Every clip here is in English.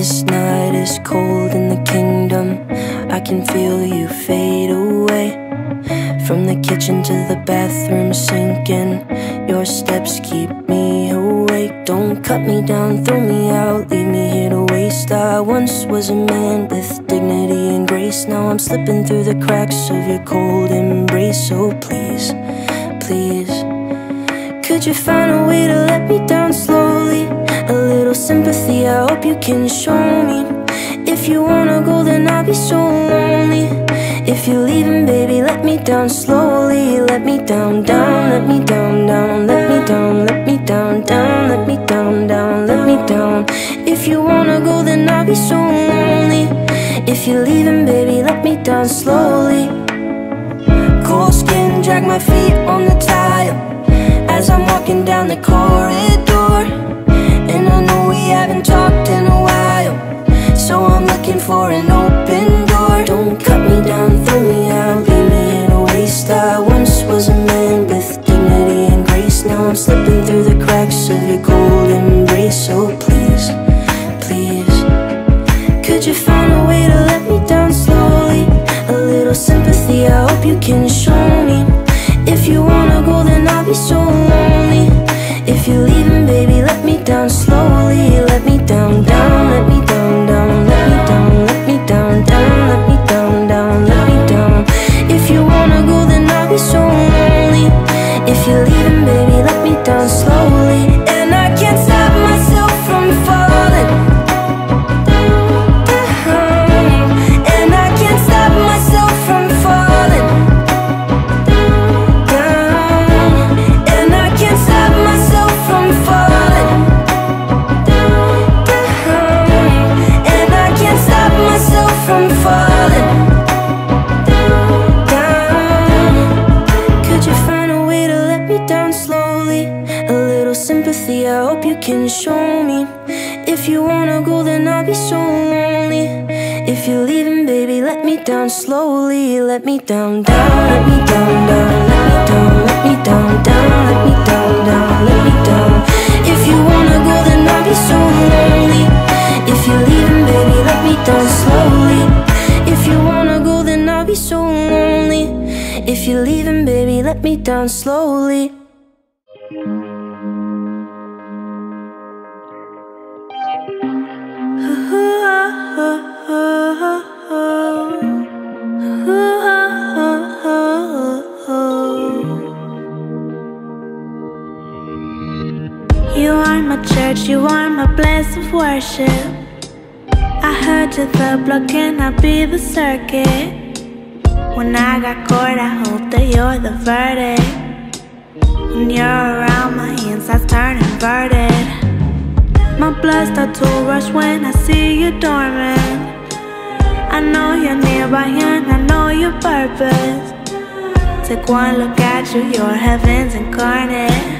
This night is cold in the kingdom. I can feel you fade away. From the kitchen to the bathroom sinking, your steps keep me awake. Don't cut me down, throw me out, leave me here to waste. I once was a man with dignity and grace. Now I'm slipping through the cracks of your cold embrace. So please, please, could you find a way to let me down slowly? A little sympathy, I hope you can show me. If you wanna go, then I'll be so lonely. If you're leaving, baby, let me down slowly. Let me down, down, let me down, down. Let me down, let me down, down. Let me down, down, let me down. If you wanna go, then I'll be so lonely. If you're leaving, baby, let me down slowly. Cold skin, drag my feet on the tile as I'm walking down the corridor. And I know we haven't talked in a while, so I'm looking for an open door. Don't cut me down, throw me out, leave me here to waste. I once was a man with dignity and grace. Now I'm slipping through the cracks of your cold embrace. So please, please, could you find a way to let me down slowly? A little sympathy, I hope you can show me. If you wanna go, then I'll be so lonely. If you're leaving, baby, let me down slowly. Let me down, down, let me down, down. Let me down, let me down, down. Let me down, down, let me down. If you wanna go, then I'll be so lonely. If you're leaving, baby, let me down slowly. And I can't stop myself from falling. I hope you can show me. If you wanna go, then I'll be so lonely. If you're leaving, baby, let me down slowly. Let me down, down, let me down, down. Let me down, let me down, down. Let me down, down, let me down. If you wanna go, then I'll be so lonely. If you're leaving, baby, let me down slowly. If you wanna go, then I'll be so lonely. If you're leaving, baby, let me down slowly. You are my church, you are my place of worship. I heard you the block and I be the circuit. When I got caught, I hope that you're the verdict. When you're around, my insides turn inverted. My blood starts to rush when I see you dormant. I know you're nearby and I know your purpose. Take one look at you, you're heavens incarnate.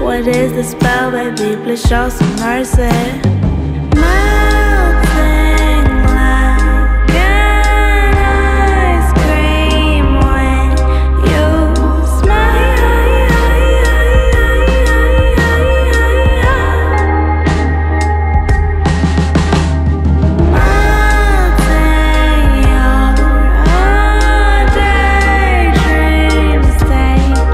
What is the spell, baby? Please show some mercy. Melting like an ice cream when you smile. Melting your daydreams, stay away.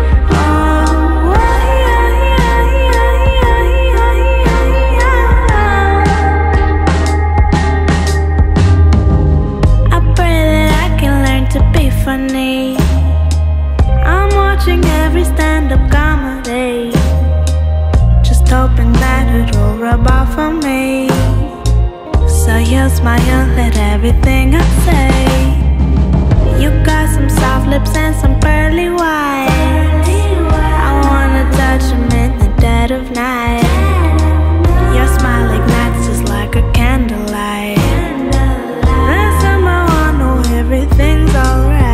Funny, I'm watching every stand-up comedy, just hoping that it will rub off on me. So you smile at everything I say. You got some soft lips and some pearly whites. I wanna touch them in the dead of night. Your smile ignites just like a candlelight. Last time I wanna know everything's alright.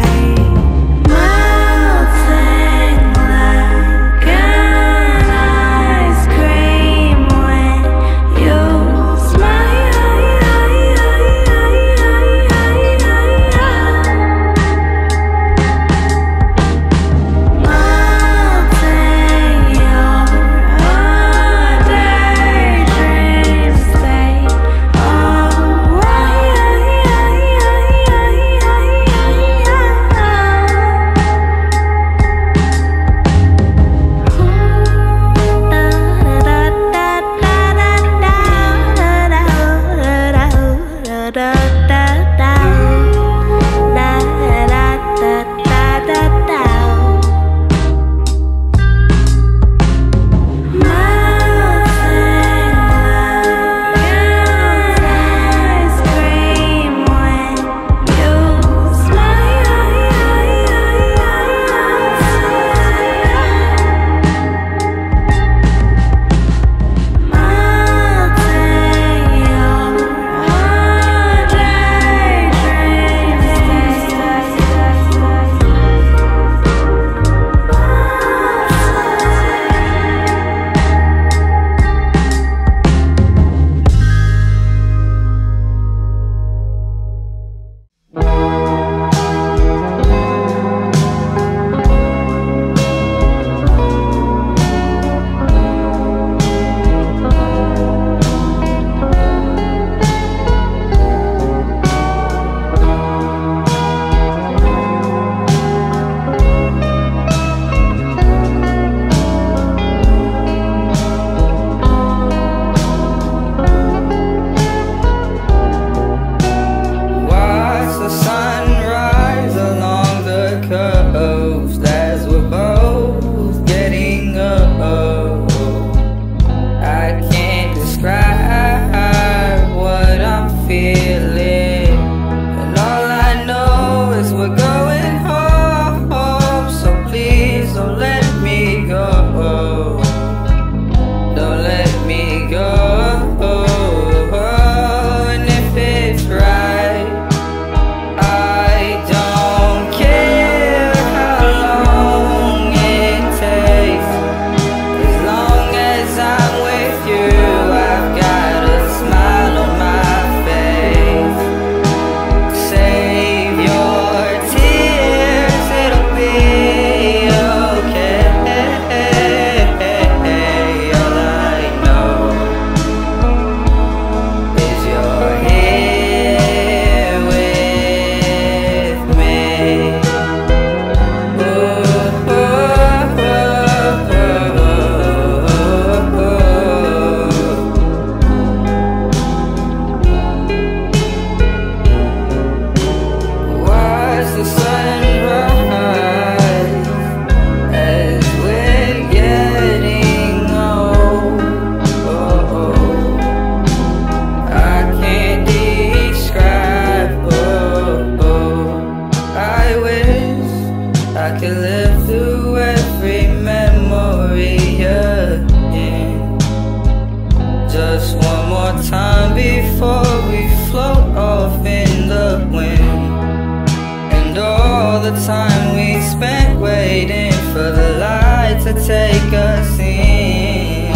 take us in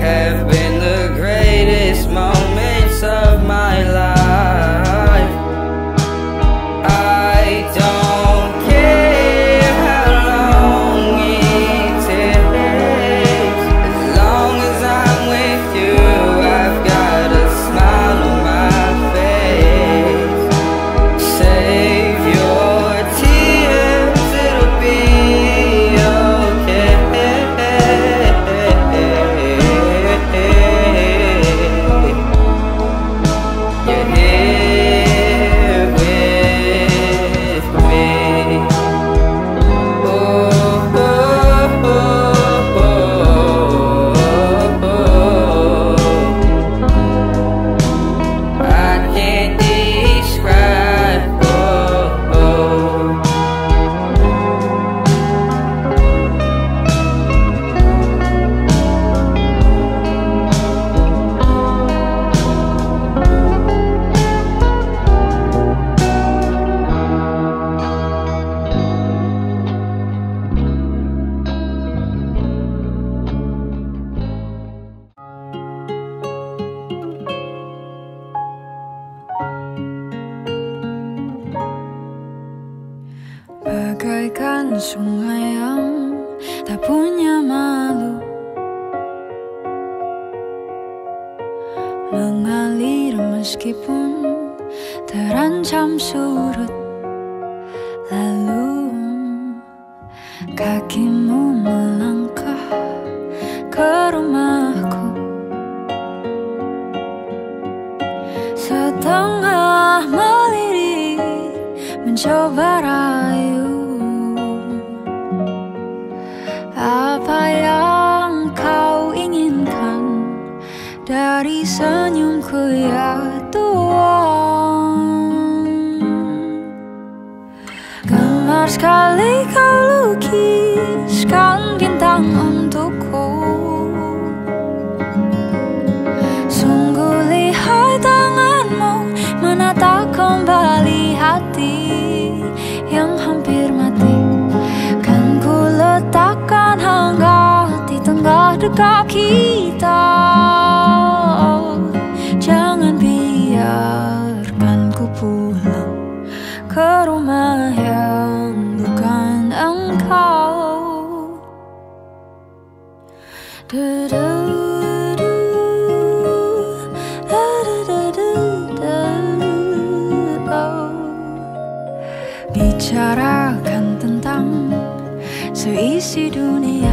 have been the greatest moments of my life. I don't care how long it takes, as long as I'm with you. I've got a smile on my face. Save your tears, it'll be okay. You're here with me. Oh, oh, oh, oh, oh. I can't describe. Bagaikan sungai yang tak punya malu, mengalir meskipun terancam surut. Lalu kakimu melangkah ke rumahku, setengah melirik mencoba rayu. Apa yang kau inginkan dari senyumku, ya Tuhan? Gemar sekali kau lukiskan bintang untukku, sungguh lihai tanganmu menata kembali hati yang hampir mati. Kan ku letakkan hangat di tengah dekat kita, jangan biarkan ku pulang ke rumah yang bukan engkau. Bicarakan tentang seisi dunia,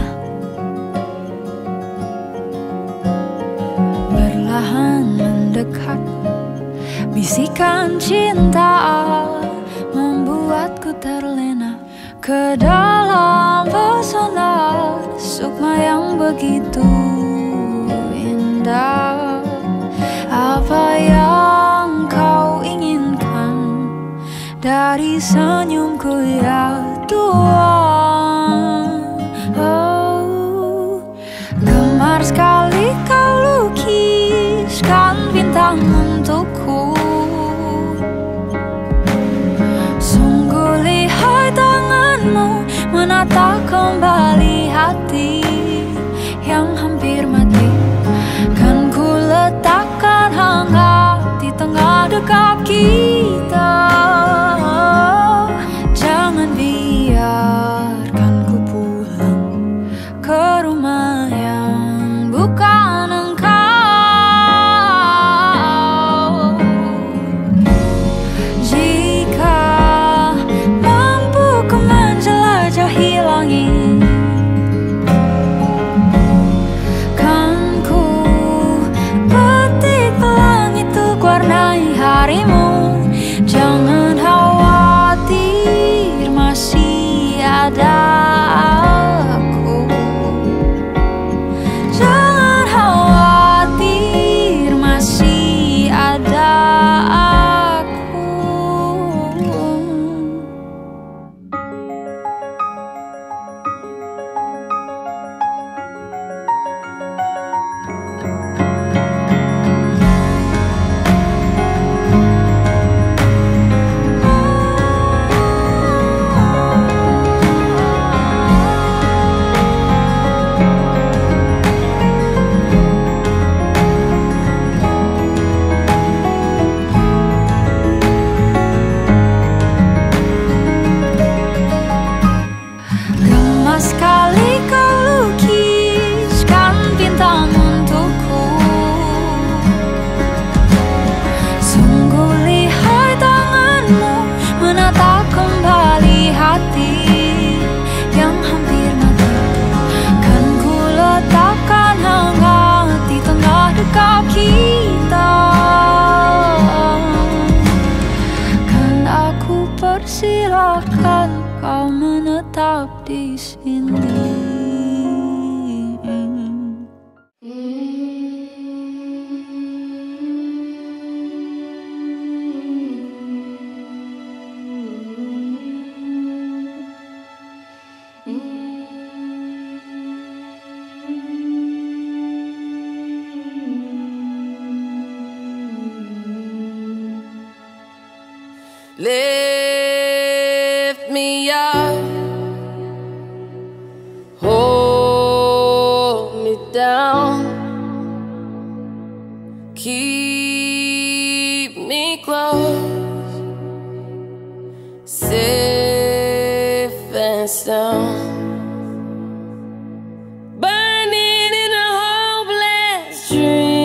perlahan mendekat, bisikan cinta membuatku terlena ke dalam pesona sukma yang begitu indah. Apa yang kau inginkan dari senyumku, ya Tuhan? Gemar sekali kau lukiskan bintang untukku, sungguh lihai tanganmu menata kembali hati yang hampir mati. Kan ku letakkan hangat di tengah dekat kita, jangan biarkan ku pulang ke rumah bukan engkau. Jika mampu ku menjelajahi langit, kan ku petik pelangi itu ku warnai harimu. sekali kau lukiskan bintang untukku. Sungguh lihai tanganmu menata kembali hati yang hampir mati. Kan ku letakkan hangat di tengah dekap kita. Kan aku persilahkan kau menetap di sini. Lift me up, hold me down, keep me close, safe and sound, burning in a hopeless dream.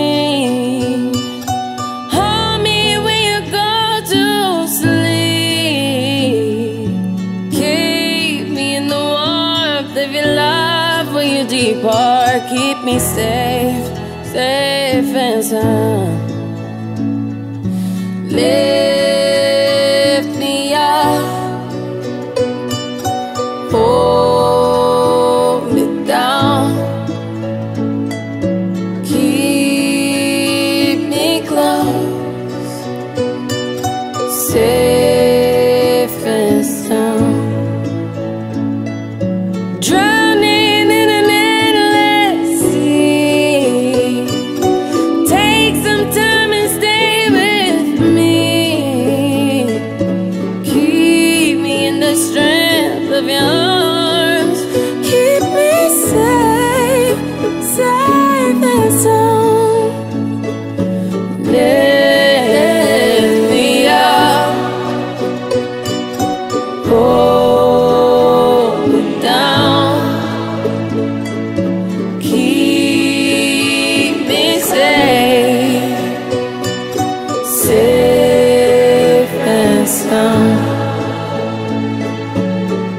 Depart, keep me safe, safe and sound. Lift me up, hold me down, keep me close, safe and sound.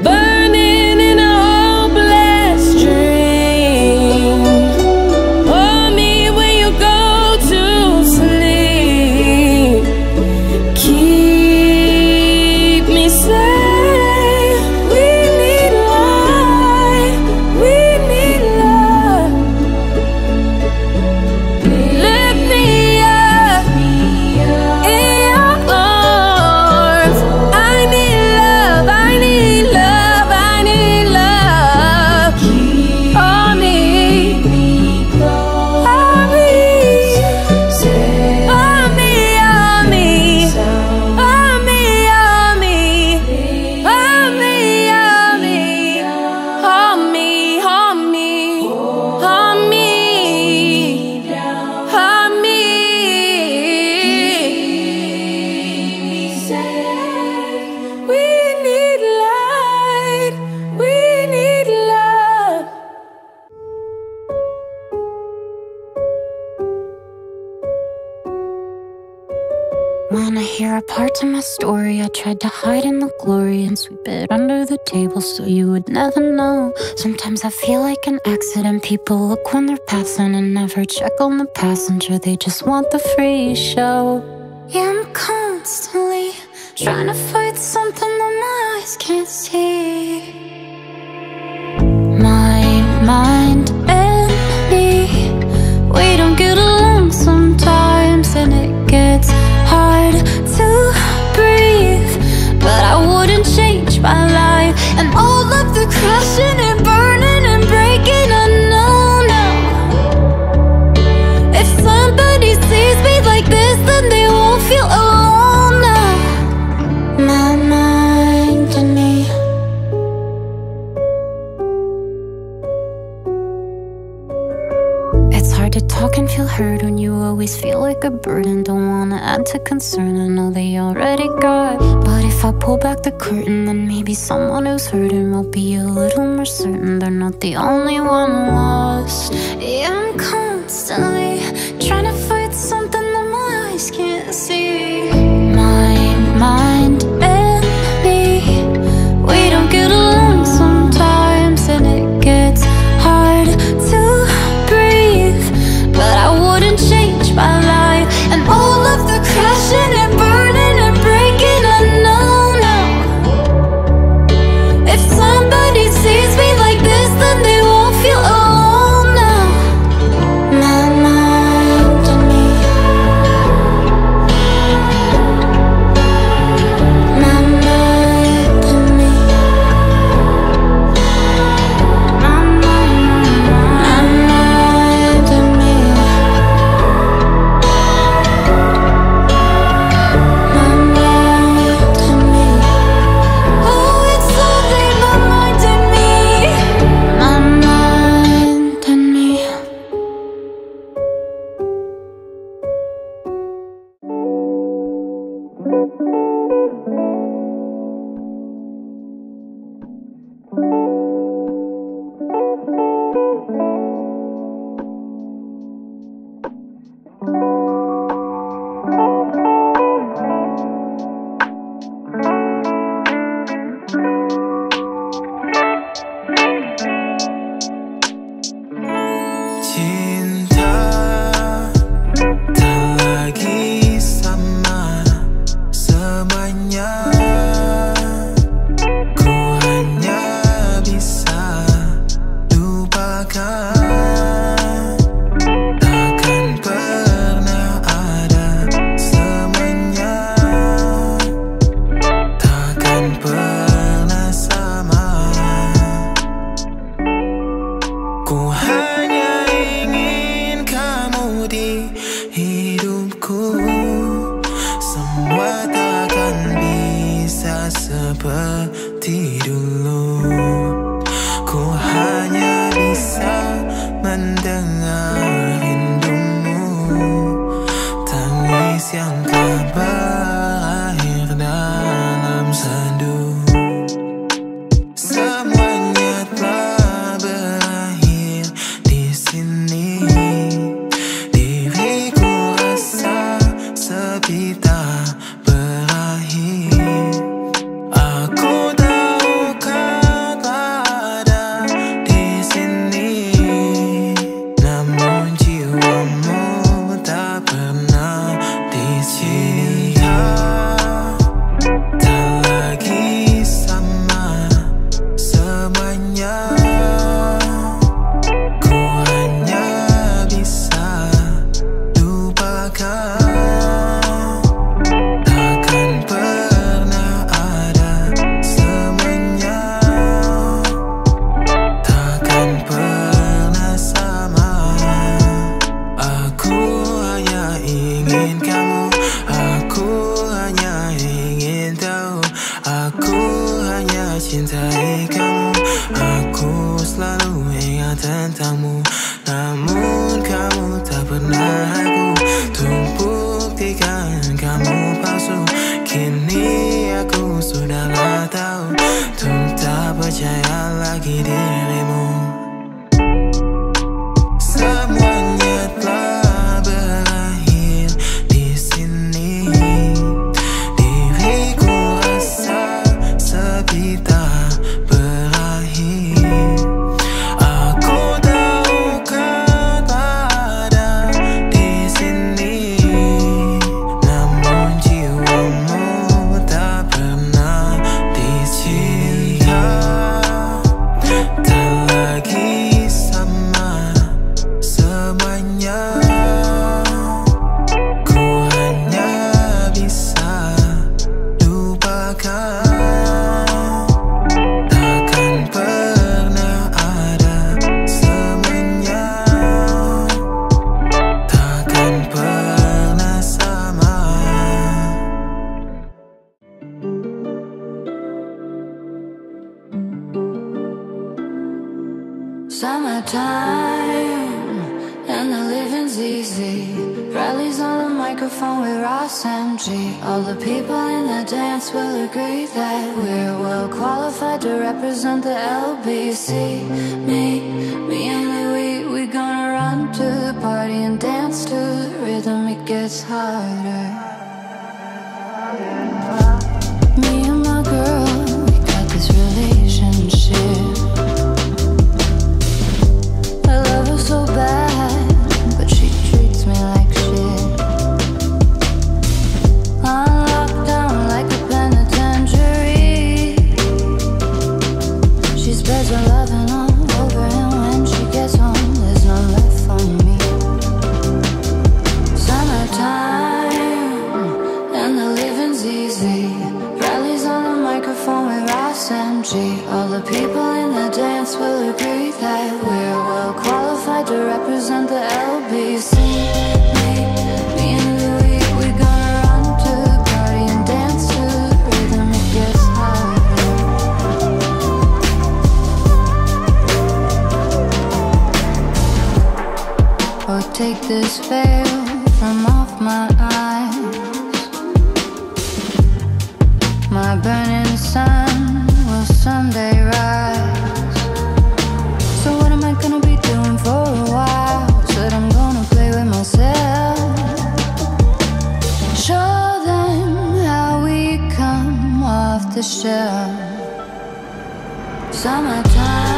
Burning in a hopeless dream, hold me when you go to sleep, keep me safe. We need light, lift me up in your arms. Wanna hear a part to my story? I tried to hide in the glory and sweep it under the table so you would never know. Sometimes I feel like an accident. People look when they're passing and never check on the passenger. They just want the free show. Yeah, I'm constantly trying to fight something that my eyes can't see. My mind and me, we don't get along sometimes, and it gets hard to breathe, but I wouldn't change my life. And all of the crashing and burning and breaking, I know now. If somebody sees me like this, then they won't feel alone now. My mind and me, hard to talk and feel heard when you always feel like a burden. Don't wanna add to concern, I know they already got. But if I pull back the curtain, then maybe someone who's hurting will be a little more certain they're not the only one lost. Yeah, I'm constantly trying to fight something that my eyes can't see. My mind and me, we don't get along sometimes, and it gets hard to breathe. But I wouldn't change my life, and all of the crashing and burning and breaking, I know now. If somebody sees me like this, then they won't feel alone now. My mind and me, my mind and me, my mind and me, my mind and me. Oh, it's something, my mind and me, my mind and me. Cinta tak lagi sama semuanya. Ku hanya bisa lupakan. Takkan pernah ada semuanya. Takkan pernah sama. Ku hanya ingin kamu di hidupku. Semua takkan bisa seperti dulu. Ku hanya bisa mendengar rindumu, tangis yang tak berakhir dalam sendu. Semuanya telah berakhir di sini. Diriku rasa sepi tak berakhir. Aku tahu kau tak ada di sini, namun jiwamu tak pernah di sini. Tak lagi sama semuanya. Ku hanya bisa lupakan. Takkan pernah ada semuanya. Takkan pernah sama. Aku hanya ingin kamu. Aku hanya ingin tahu. Aku hanya cintai kamu. Aku selalu ingat tentangmu, namun kamu tak pernah aku. Untuk buktikan kamu palsu, kini aku sudahlah tahu. Untuk tak percaya lagi dirimu. Semuanya telah berakhir di sini. Diriku rasa sepi tak berakhir. Aku tahu kau tak ada di sini, namun jiwamu tak pernah di sini. Tak lagi sama semuanya. Ku hanya bisa lupakan. Takkan pernah ada semuanya. Takkan pernah sama. Summertime and and the living's easy. Rallies on the microphone with Ross MG. All the people in the dance will agree that we're well qualified to represent the LBC. Me and Louis, we gonna run to the party and dance to the rhythm, it gets harder. Me and my girl, we got this relationship. I love her so bad, but she treats me like shit. I'm locked down like a penitentiary. She spreads her loving all over, and when she gets home, there's none left for me. Summertime, and the living's easy. Rallies on the microphone with Ross MG. All the people in the dance will agree that we're well qualified to represent the LBC. Take this veil from off my eyes. My burning sun will someday rise. So what am I gonna be doing for a while? Said I'm gonna play with myself. Show them how we come off the shelf. Summertime.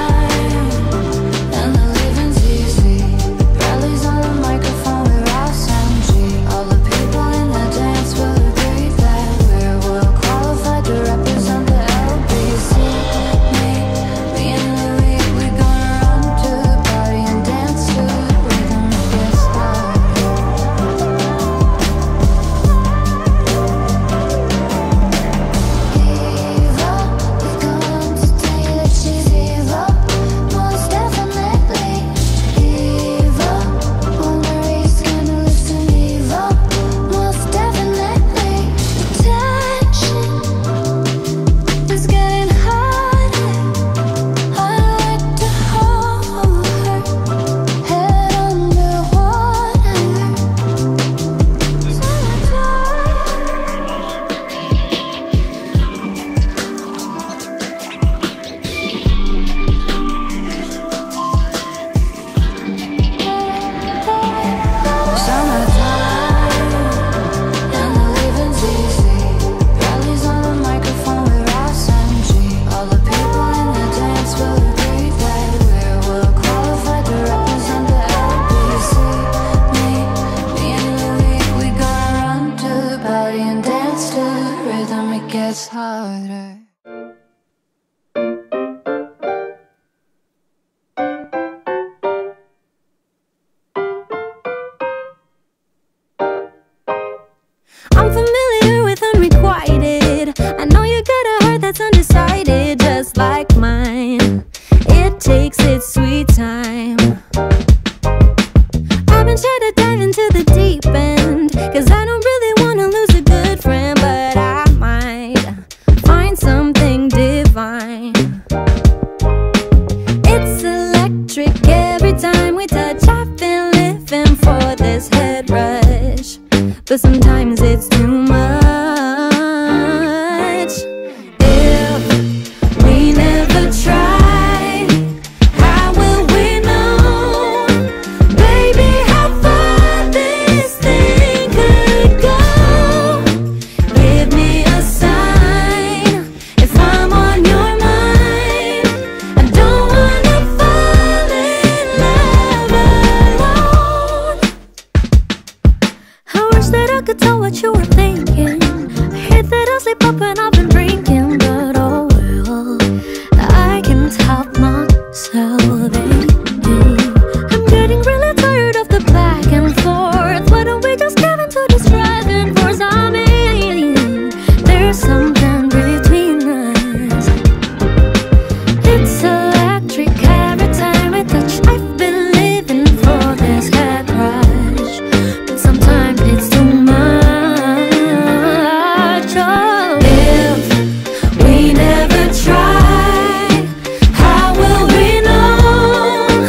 We never try, how will we know?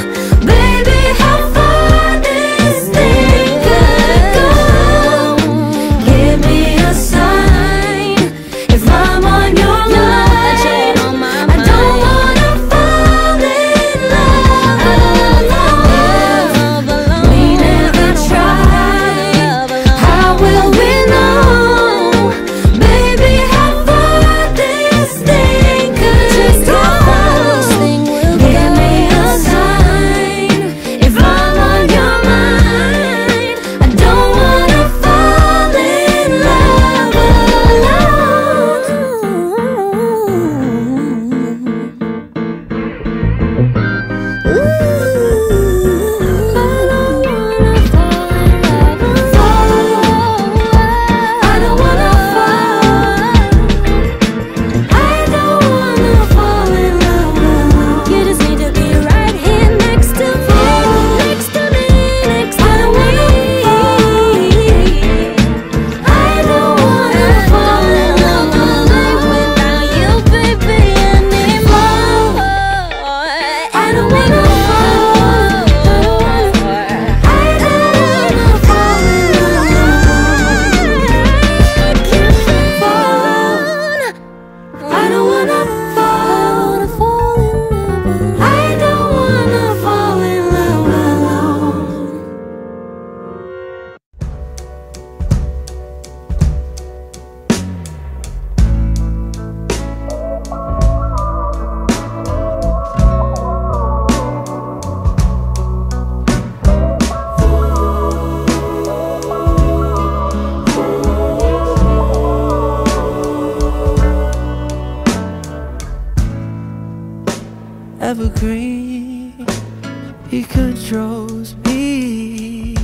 He controls me.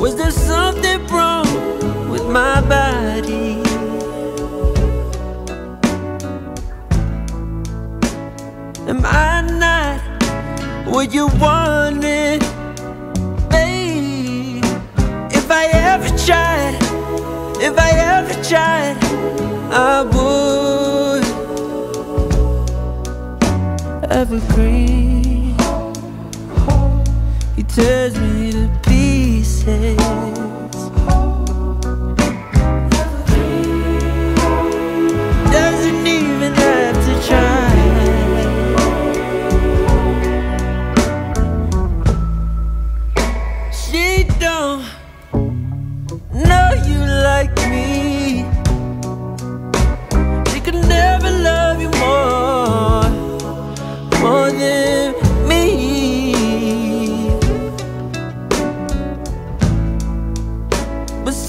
Was there something wrong with my body? Am I not what you wanted, babe? If I ever tried, if I ever tried, I would. Evergreen, he tears me to pieces.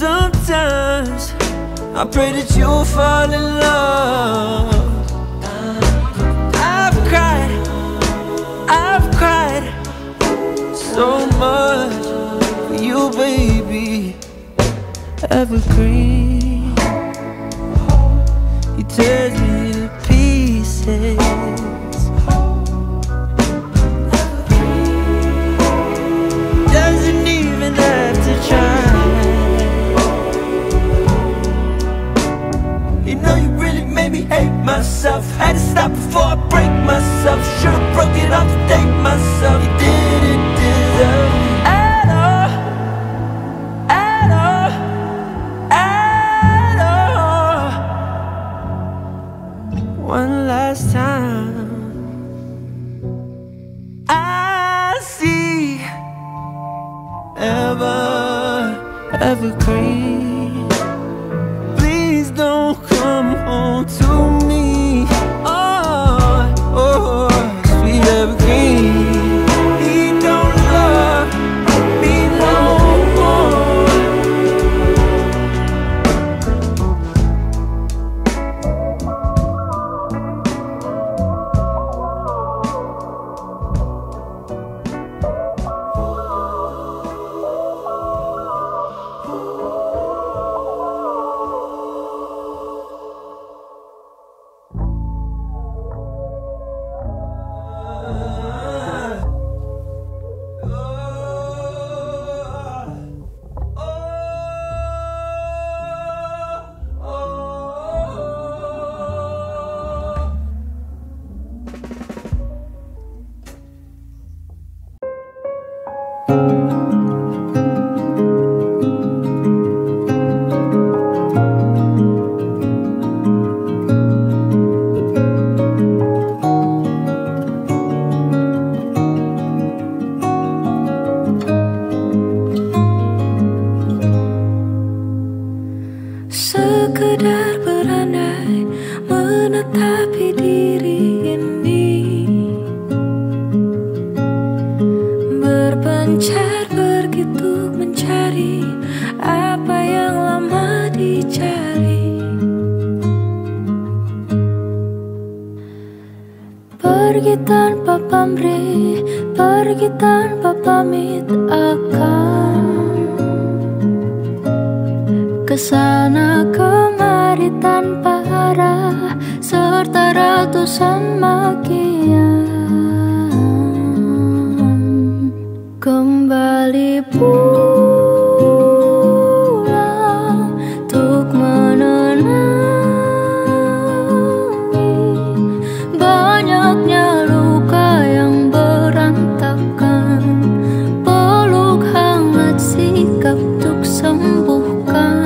Sometimes I pray that you'll fall in love. I've cried so much for you, baby. Evergreen, he tears me to pieces. Myself, had to stop before I break myself. Should've broke it off to thank myself. You didn't deserve it at all, at all, at all. One last time, I see evergreen. Please don't come home to me. Sekedar beranai menetapi diri ini, berpencar begitu mencari apa yang lama dicari. Pergi tanpa pamrih, pergi tanpa pamit akan kesana kemari tanpa arah, serta ratusan makian. Kembali pulang tuk menenangi banyaknya luka yang berantakan. Peluk hangat sikap tuk sembuhkan.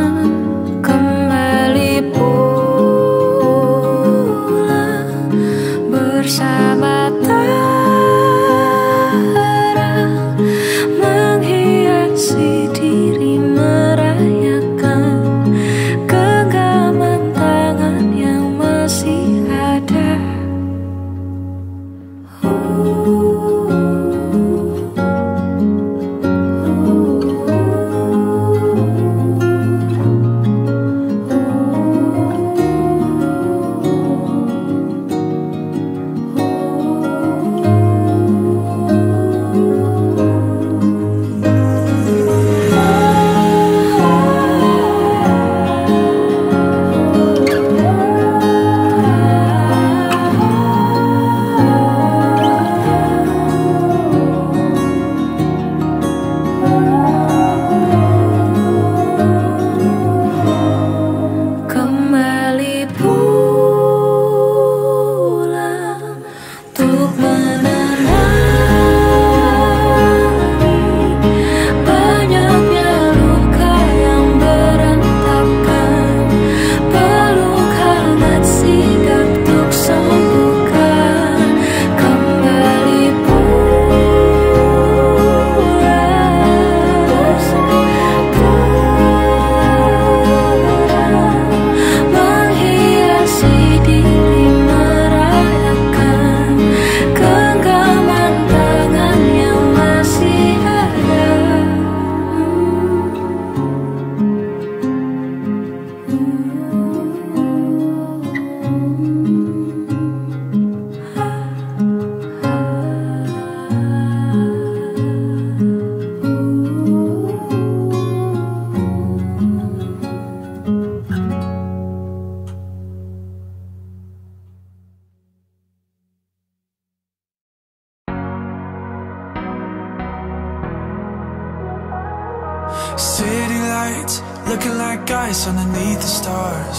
lights, looking like ice underneath the stars.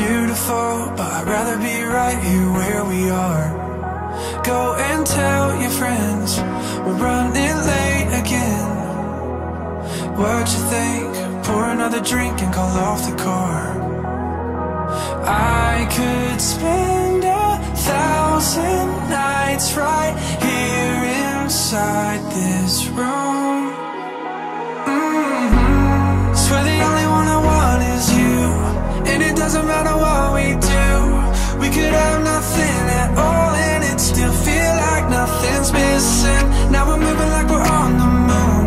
Beautiful, but I'd rather be right here where we are. Go and tell your friends we're running late again. What you think? Pour another drink and call off the car. I could spend 1,000 nights right here inside this room. Swear the only one I want is you, and it doesn't matter what we do. We could have nothing at all, and it still feel like nothing's missing. Now we're moving like we're on the moon.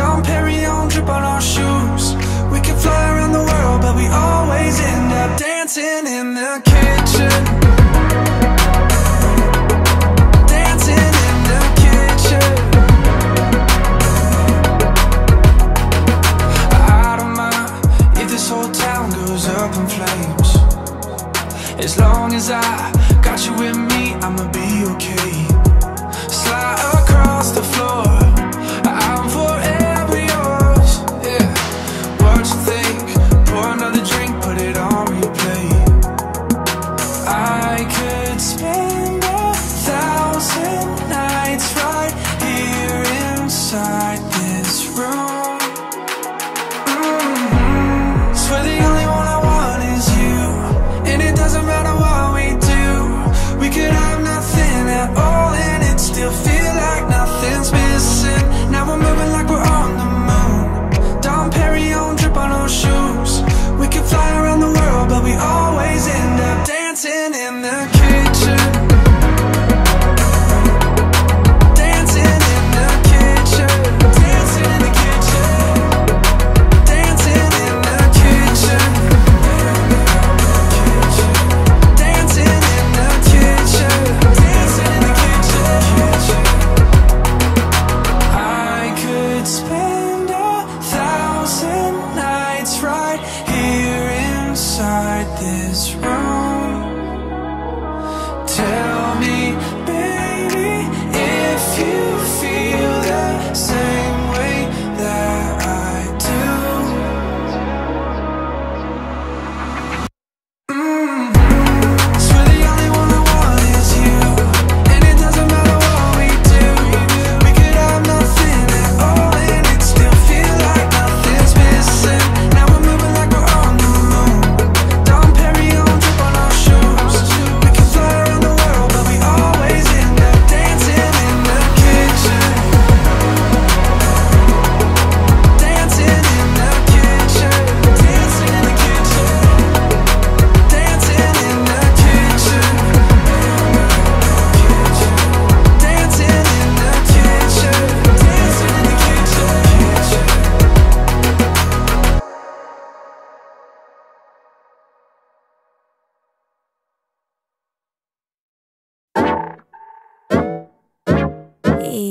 Don't parry on, drip on our shoes. We can fly around the world, but we always end up dancing in the kitchen. Dancing in the kitchen. I don't mind if this whole town goes up in flames. As long as I got you with me, I'ma be okay. Slide across the floor, I'm forever.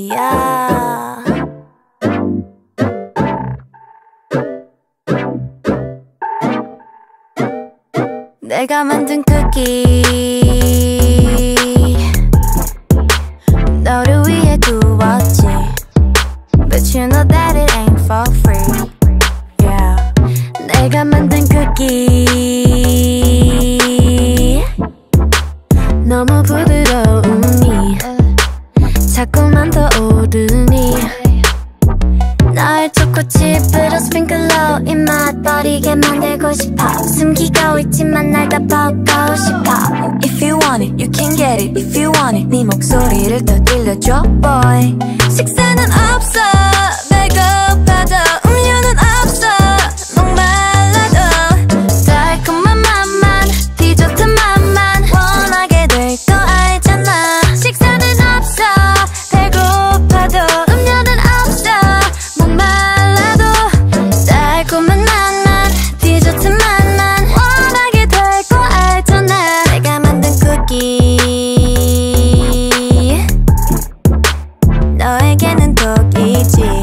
Yeah. 내가 만든 쿠키 너를 위해 구웠지. But you know that it ain't for free. Yeah. 내가 만든 쿠키 너무 부드러우니 자꾸만 더 오르니 널 초코칩으로 스프링클로 입맛 버리게 만들고 싶어. 숨기고 있지만 날 다 벗고 싶어. If you want it, you can get it. If you want it, 네 목소리를 더 들려줘, boy. 식사는 없어, 배고파도 음료는 없어. 목말라도 달콤한 맛만, 디저트 맛만 원하게 될 거 알잖아. 식사는 없어. 너에게는 독이지.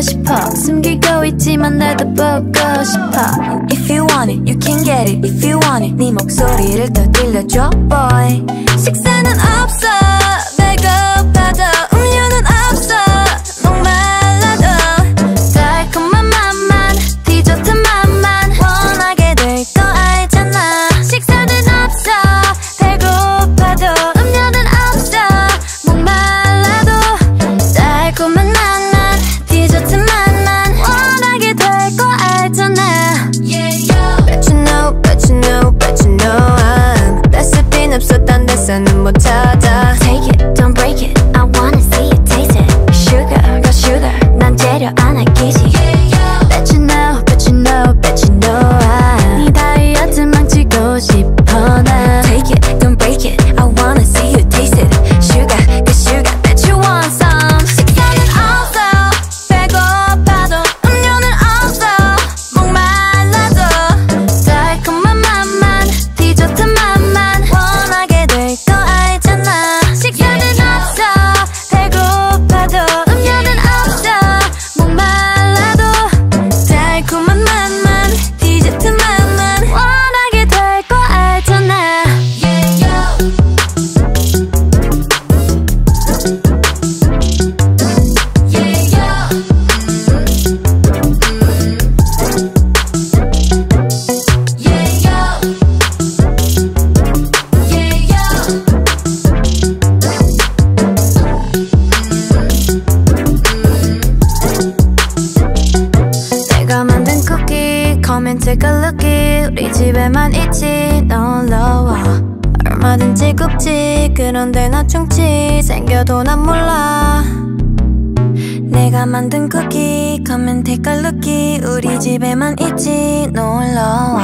보고 싶어. 숨기고 있지만 나도 보고 싶어. If you want it, you can get it. If you want it, 네 목소리를 더 들려줘, boy. 식사는 없어, 배고파도 음료는 없어, 목말라도 달콤한 맛만, 디저트 맛만 원하게 될 거 알잖아. 식사는 없어, 배고파도 음료는 없어, 목말라도 달콤한 맛만, 디저트 맛만 원하게 될 거 알잖아. But you know, but you know, but you know 뱃살핀 없어, 딴 데서는 못 찾아. Take it, don't break it, I wanna see it, taste it. Sugar, got sugar, 난 재료 안 아끼지. Bet you know, bet you know, bet you know 네 다이어트 망치고 싶어 난. Take it, don't break it, I wanna see you, taste it. Sugar, got sugar, bet you want some. 식사는 없어, 배고파도 음료는 없어, 목말라도 달콤한 맛만, 디저트 맛만 원하게 될 거 알잖아. 식사는 없어, 배고파도 음료는 없어, 목말라도 달콤한 맛만, 디저트 맛만 원하게 될 거 알잖아. 내가 만든 쿠키, come and take a lookie. 우리 집에만 있지, 너 올라와.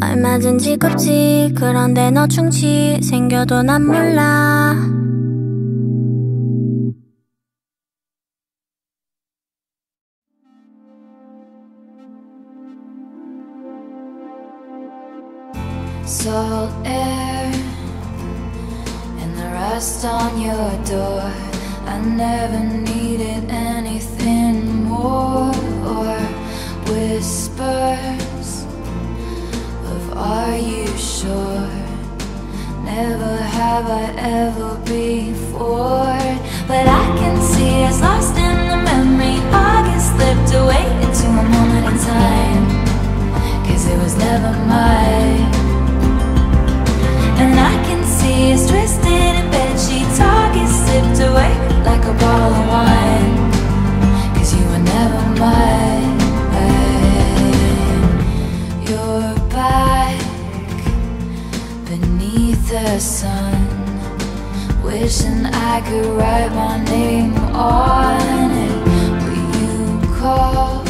얼마든지 굽지, 그런데 나 충치 생겨도 난 몰라. 내가 만든 쿠키, come and take a lookie. 우리 집에만 있지, 너 올라와. 얼마든지 굽지, 그런데 너 충치 생겨도 난 몰라. Salt air and the rust on your door. I never needed anything more. Or whispers of are you sure? Never have I ever before. But I can see us lost in the memory. August slipped away into a moment in time, 'cause it was never mine. And I can see us twisted in bed sheets. Target slipped away like a bottle of wine, 'cause you were never mine. You're back beneath the sun, wishing I could write my name on it. Will you call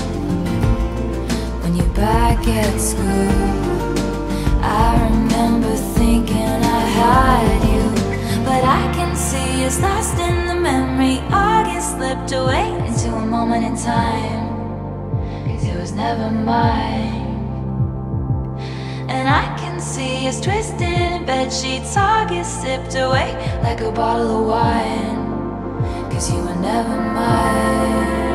when you're back at school? I remember thinking I had you, but I can see it's lost in the memory. August slipped away into a moment in time, 'cause it was never mine. And I can see it's twisted in bed sheets. August slipped away like a bottle of wine, 'cause you were never mine.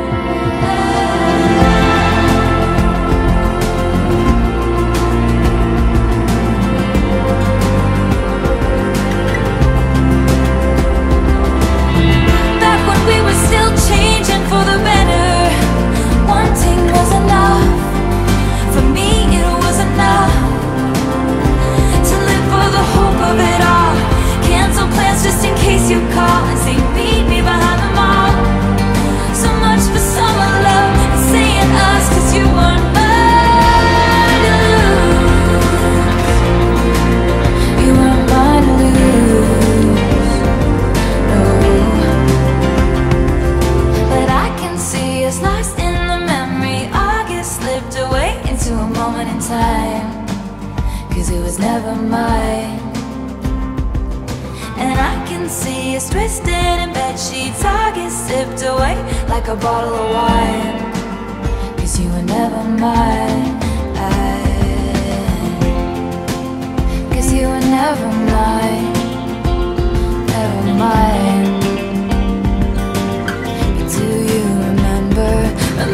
Changing for the better, wanting was enough. For me it was enough to live for the hope of it all. Cancel plans just in case you call and say meet me behind the mall. So much for summer love and saying us, 'cause you weren't mine to lose. You weren't mine to lose, no. Lost in the memory, August slipped away into a moment in time, 'cause it was never mine. And I can see us twisted in bed sheets. August slipped away like a bottle of wine, 'cause you were never mine. 'Cause you were never mine, never mine. Do you remember?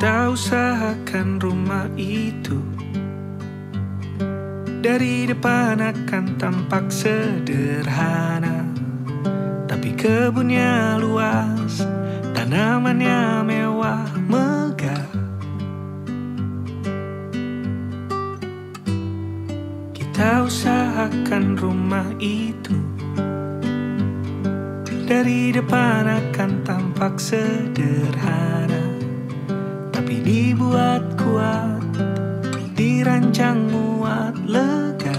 kita usahakan rumah itu dari depan akan tampak sederhana, tapi kebunnya luas, tanamannya mewah megah. Kita usahakan rumah itu dari depan akan tampak sederhana, tapi dibuat kuat, dirancang muat lega.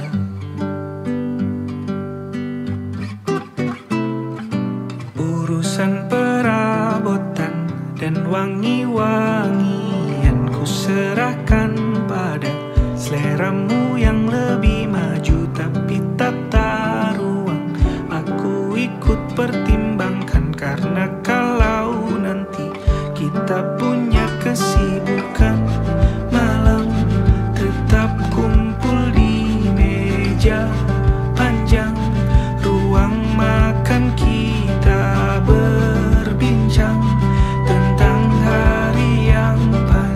Urusan perabotan dan wangi-wangian ku serahkan pada seleramu yang lebih maju, tapi tata ruang aku ikut pertimbangkan, karena kalau nanti kita punya kesibukan malam, tetap kumpul di meja panjang ruang makan, kita berbincang tentang hari yang panjang.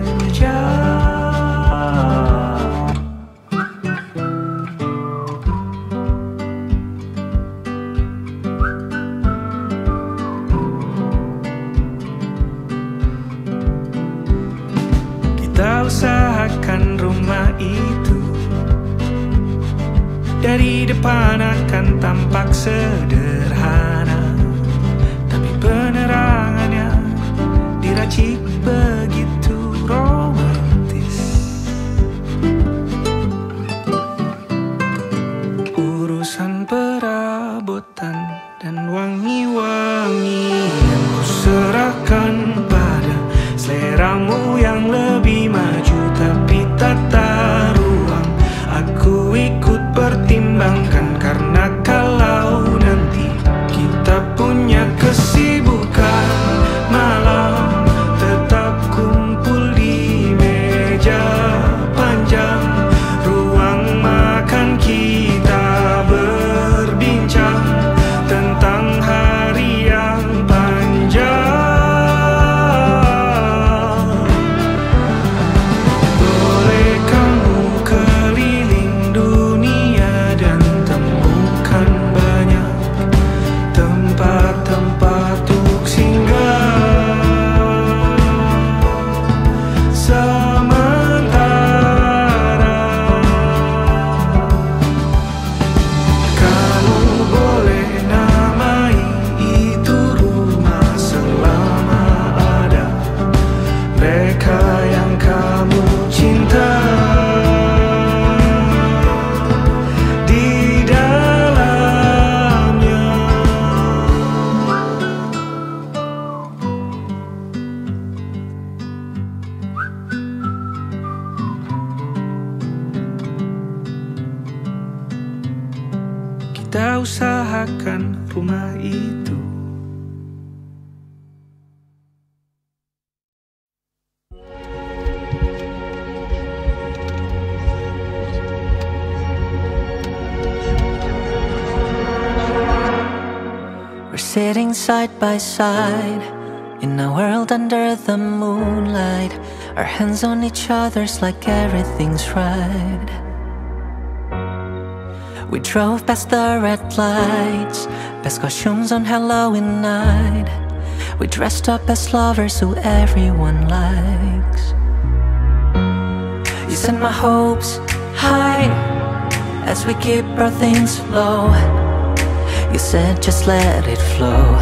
Kita usahakan rumah itu dari depan akan tampak sederhana, tapi penerangannya diracik begitu romantis. Urusan perabotan dan wangi-wangi yang kuserahkan pada seleramu yang lebih maju, tapi tata ruang aku ikut pertimbangkan, karena kalau nanti kita punya kesibukan malam, tetap kumpul di meja panjang ruang makan, kita berbincang tentang hari yang panjang. Boleh kamu keliling dunia dan temukan banyak tempat-tempat untuk singgah sementara. Kamu boleh namai itu rumah selama ada mereka yang kamu cinta di dalamnya. Kita usahakan rumah itu. We're sitting side by side in a world under the moonlight, our hands on each other's like everything's right. We drove past the red lights, past costumes on Halloween night. We dressed up as lovers who everyone likes. You set my hopes high as we keep our things low. You said just let it flow,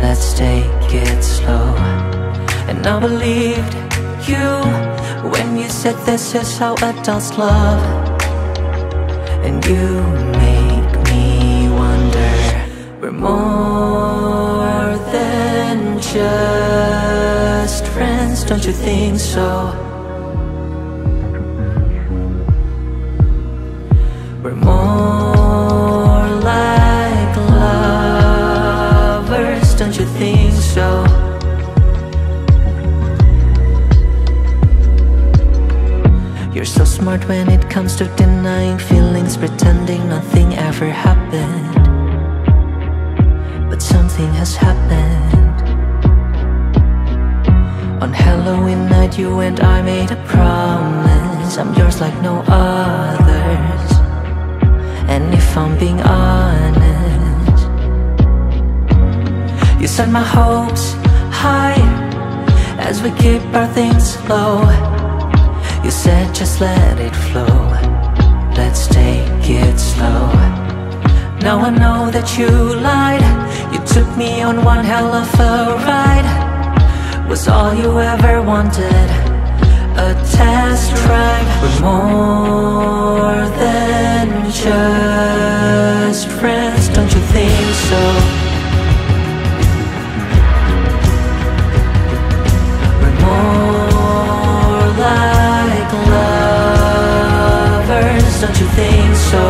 let's take it slow. And I believed you when you said this is how adults love. And you make me wonder, we're more than just friends, don't you think so? We're more like lovers, don't you think so? You're so smart when it comes to denying feelings, pretending nothing ever happened. But something has happened. On Halloween night you and I made a promise, I'm yours like no others. And if I'm being honest, you set my hopes high as we keep our things low. You said just let it flow, let's take it slow. Now I know that you lied. You took me on one hell of a ride. Was all you ever wanted, a test drive. We're more than just friends, don't you think so? We're more like lovers, don't you think so?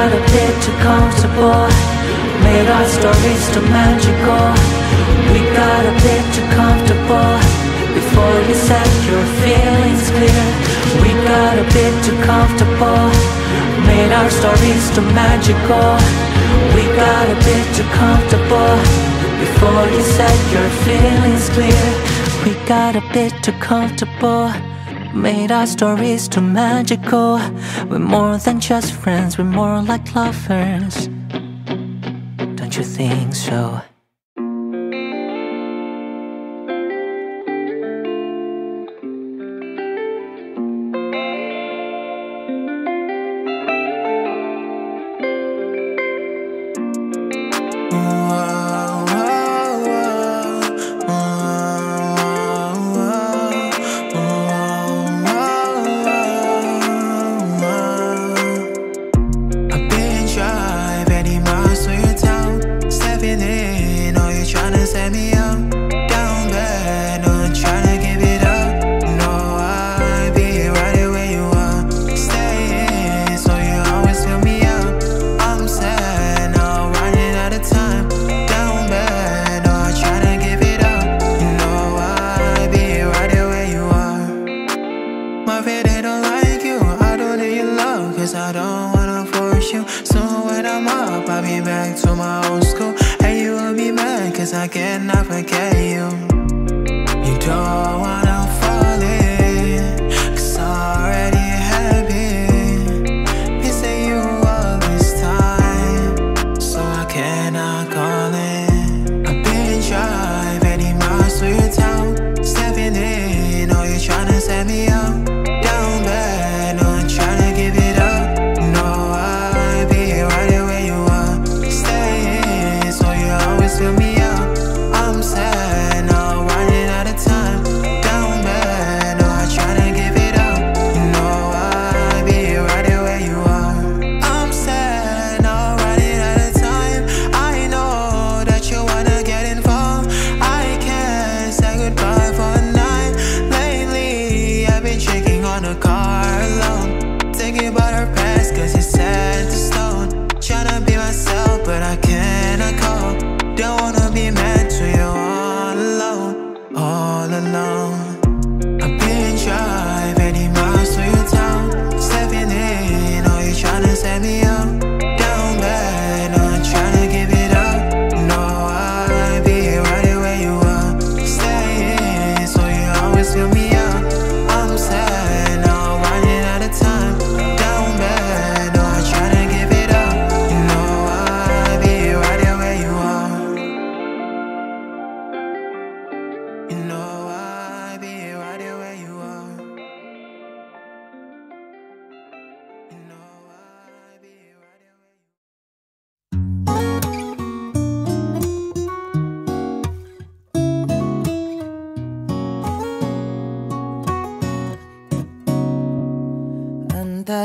A bit too comfortable, made our stories too magical. We got a bit too comfortable before you said your feelings clear. We got a bit too comfortable, made our stories too magical. We got a bit too comfortable before you said your feelings clear. We got a bit too comfortable, made our stories too magical. We're more than just friends, we're more like lovers, don't you think so?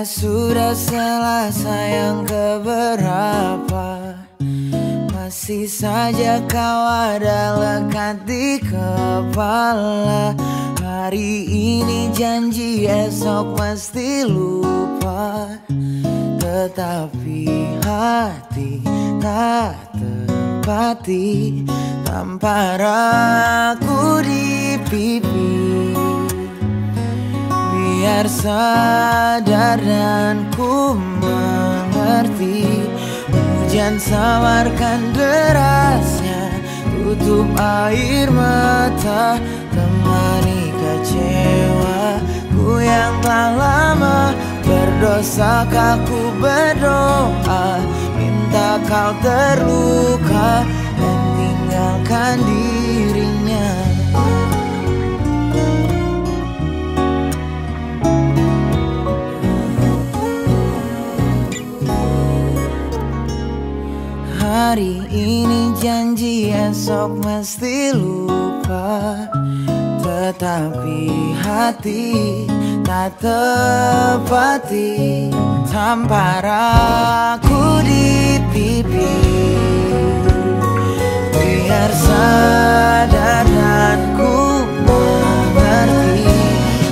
Sudah selasa yang keberapa, masih saja kau ada lekat di kepala. Hari ini janji, esok pasti lupa. Tetapi hati tak tepati tampar aku di pipi. Biar sadar dan ku mengerti. Hujan samarkan derasnya, tutup air mata, temani kecewaku yang telah lama berdosa. Kaku berdoa, minta kau terluka dan tinggalkan dirinya. Hari ini janji esok mesti lupa, tetapi hati tak tepati. Tampar aku di pipi, biar sadar dan ku mengerti.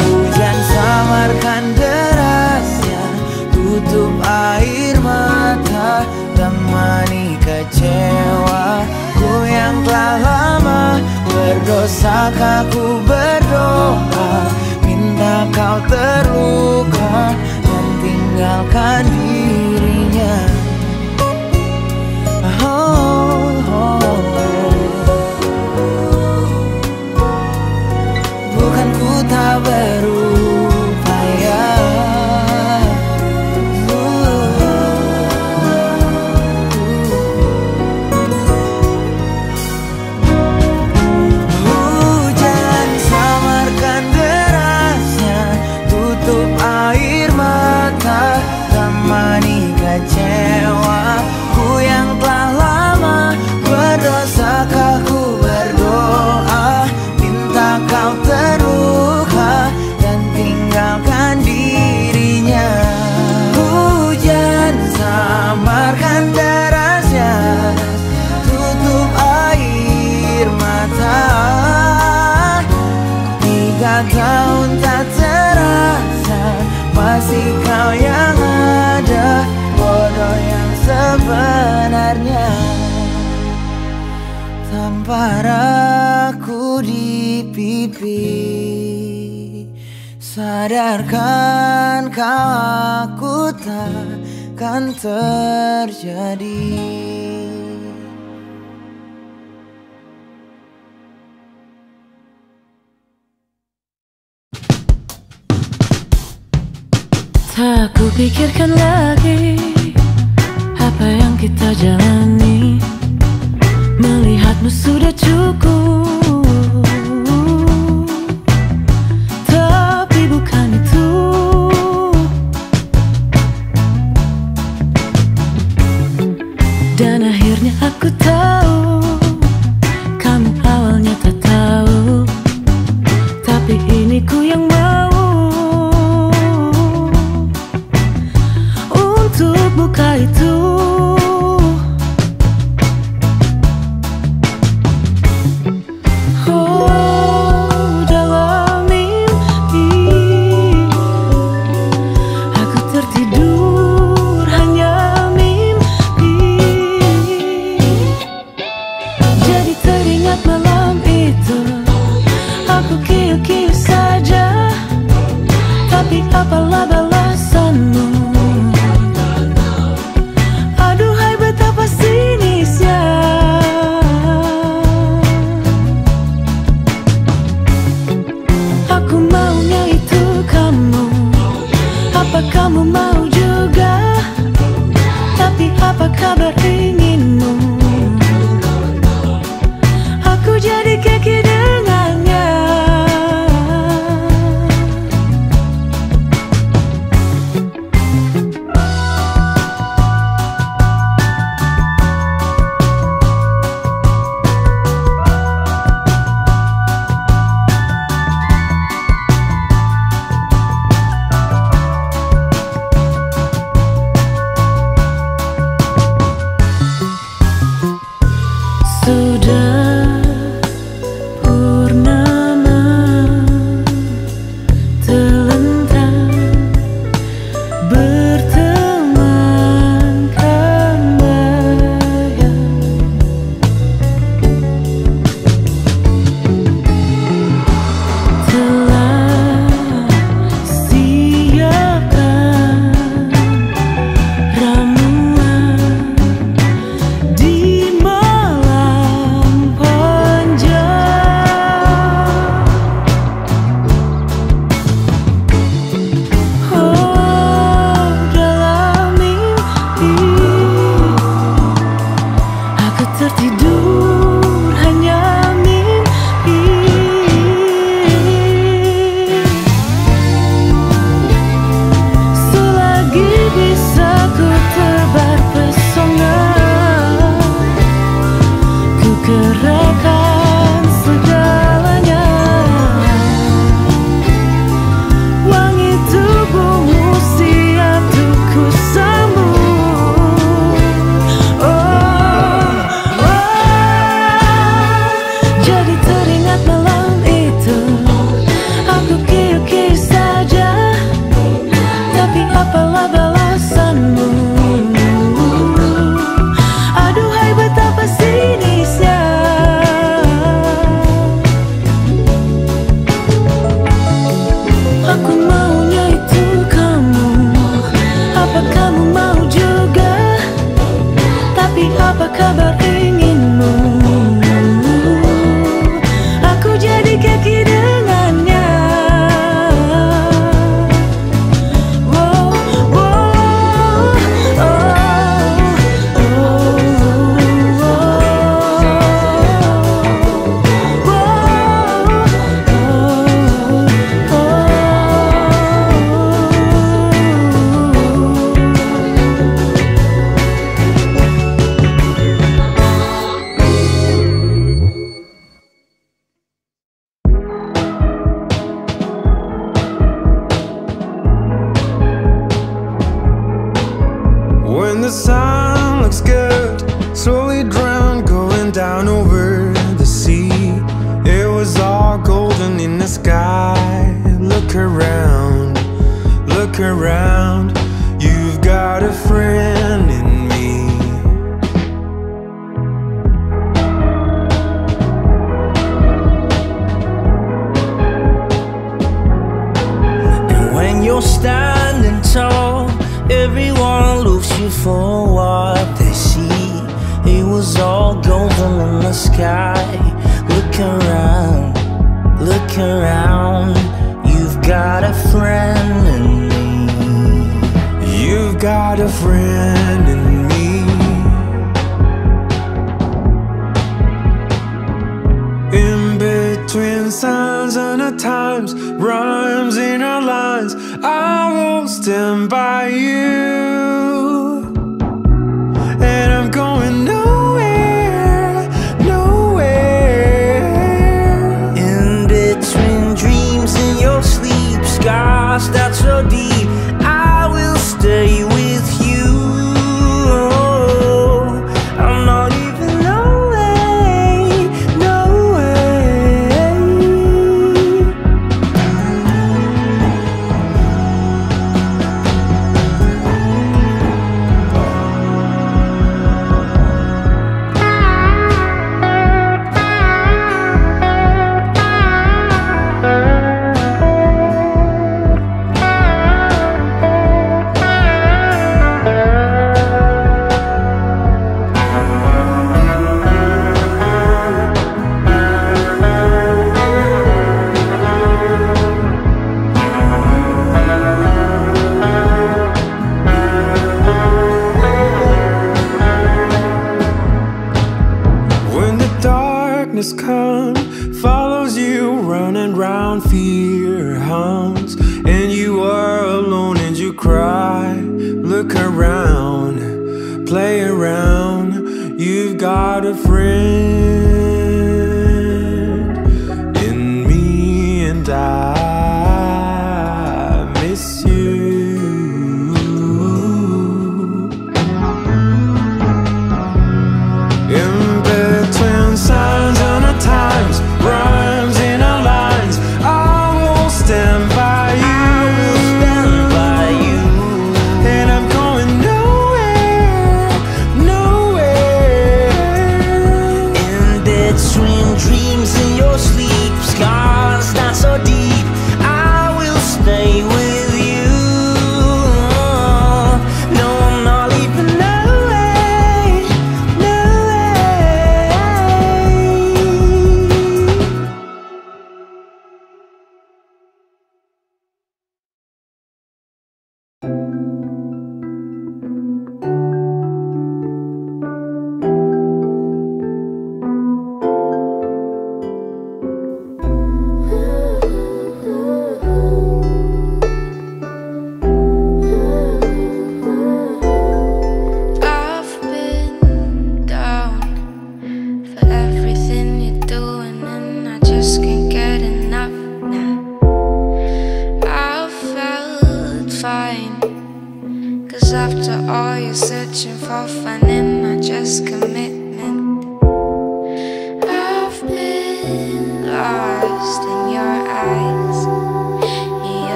Hujan samarkan derasnya, tutup air mata, temani kecewaku yang telah lama berdosa. Kaku berdoa, minta kau terluka dan tinggalkan dirinya. Oh, oh, oh. Bukan ku tak berupaya. Tampar aku di pipi, sadarkan kau aku takkan terjadi. Tak kupikirkan lagi apa yang kita jalani. Melihatmu sudah cukup, tapi bukan itu. Dan akhirnya aku tahu kamu awalnya tak tahu, tapi ini ku yang mau untuk buka itu. Apalah balasanmu? Aduhai betapa sinisnya. Aku maunya itu kamu. Apa kamu mau juga?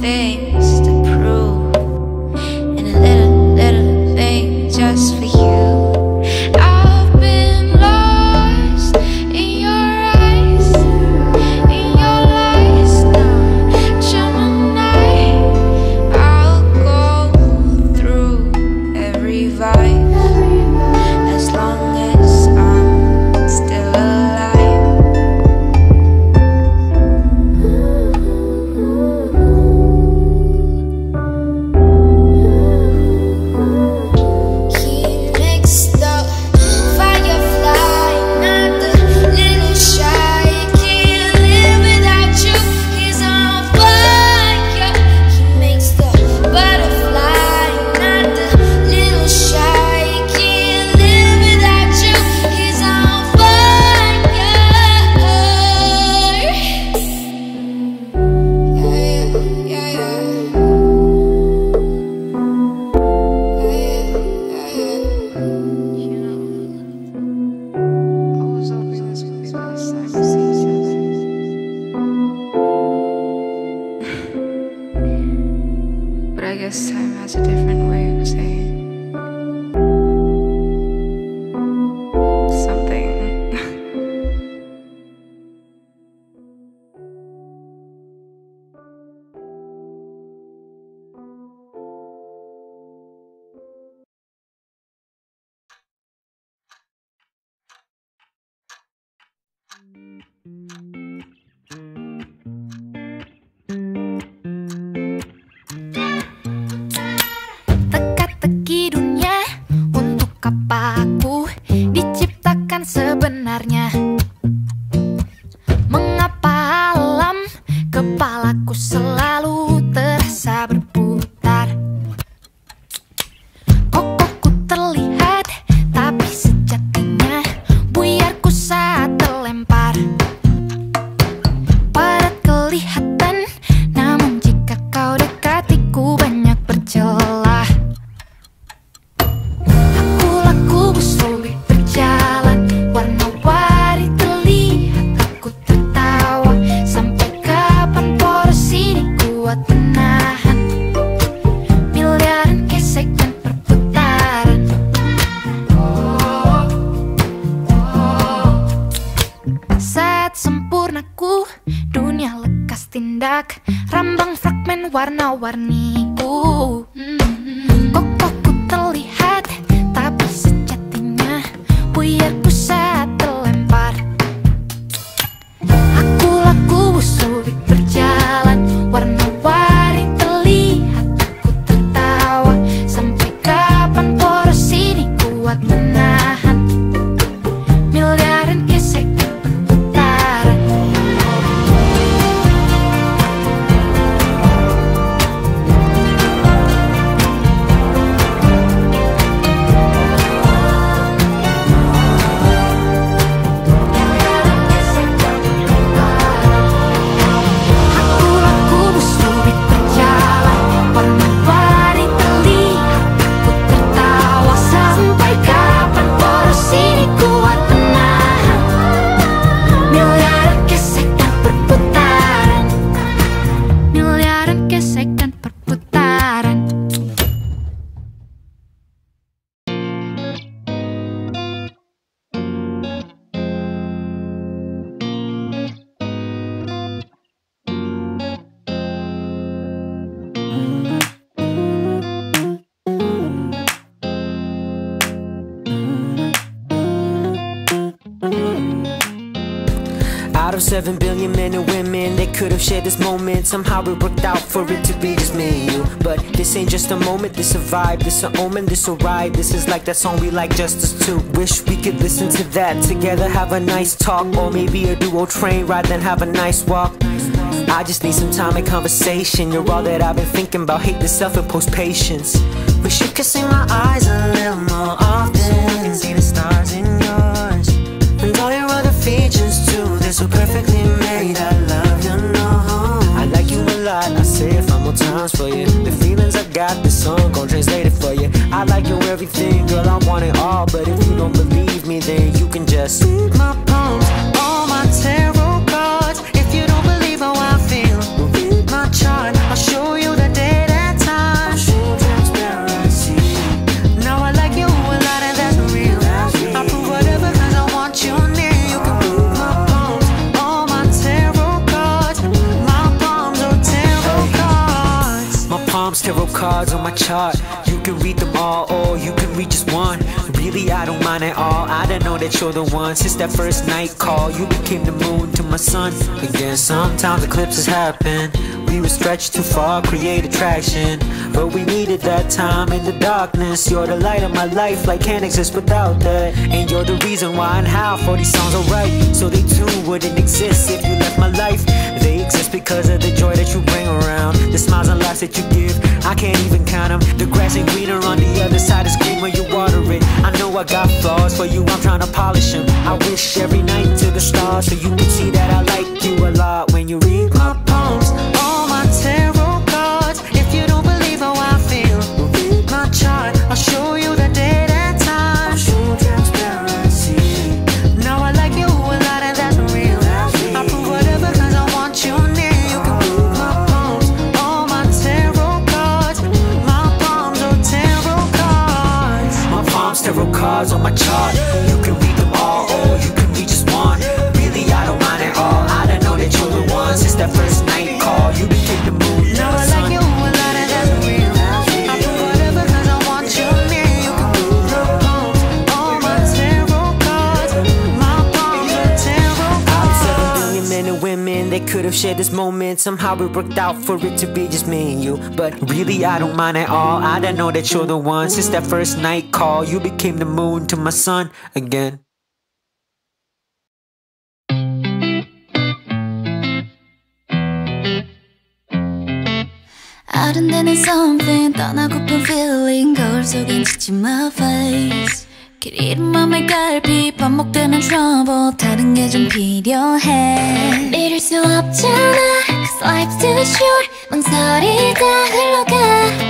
things to prove, and a little, little thing just for you. I've been lost in your eyes, in your lies now, Gemini. I'll go through every vibe as long as I'm still alive. I guess time has a different way of saying something. Apa aku diciptakan sebenarnya? Mengapa alam kepalaku selalu terasa berputar? Kokohku terlihat, tapi sejatinya buyarku saat terlempar. Padat kelihatan, namun jika kau dekatiku banyak bercelah. Sempurnaku, dunia lekas tindak, rambang fragmen warna-warniku. Kokohku terlihat, tapi sejatinya buyarku saat terlempar. Aku laku sulit berjalan, warna-warni terlihat, aku tertawa. Sampai kapan poros ini kuat menahan miliaran gesek. Out of 7 billion men and women, they could have shared this moment. Somehow it worked out for it to be just me and you. But this ain't just a moment, this a vibe, this a omen, this a ride. This is like that song we like, just us two. Wish we could listen to that together, have a nice talk. Or maybe a duo train ride, then have a nice walk. I just need some time and conversation. You're all that I've been thinking about. Hate the self-imposed patience. Wish you could see my eyes a little more often, so I can see the stars in yours. And all your other features too, they're so perfectly made. I love you, no. I like you a lot, I say it 5 more times for you. The feelings I got, this song gon' translate it for you. I like you everything, girl, I want it all. But if you don't believe me, then you can just read my poems, all my tarot cards. If you don't believe how I feel, read my chart, I'll show you. palms, tarot cards on my chart. You can read them all, or you can read just one. Really, I don't mind at all. I don't know that you're the one. Since that first night call, you became the moon to my sun. Again, sometimes eclipses happen. We were stretched too far, create attraction, but we needed that time in the darkness. You're the light of my life, like can't exist without that. And you're the reason why and how for these songs are right. So they too wouldn't exist if you left my life. They exist because of the joy that you bring around, the smiles and laughs that you give, I can't even count them. The grass ain't greener on the other side, it's green when you water it. I know I got flaws, for you I'm trying to polish them. I wish every night to the stars, so you can see that I like you a lot. When you read my poems, all my tarot cards, if you don't believe how I feel, read my chart, I'll show you the date and time. I'll show transparency. Now I like you a lot and that's real. I prove whatever cause I want you near. You can read my poems, all my tarot cards. My palms are tarot cards. My palms, tarot cards on my chart. You can read them all or you can read just one. Really I don't mind at all. I don't know that you're the one. Since that first night call, you became the moon. Now I like you a lot and that's real. I do whatever cause I want you near. You can read my palms, all my tarot cards. My palms are tarot cards. 7 billion men and women, they could have shared this moment. Somehow it worked out for it to be just me and you. But really I don't mind at all. I don't know that you're the one. Since that first night call, you became the moon to my sun again. 아른대는 something, 떠나고픈 feeling, 거울 속엔 지친 my face. 길 잃은 맘의 갈피, 반복되는 trouble, 다른 게 좀 필요해. 믿을 수 없잖아, cause life's too short. 망설이 다 흘러가,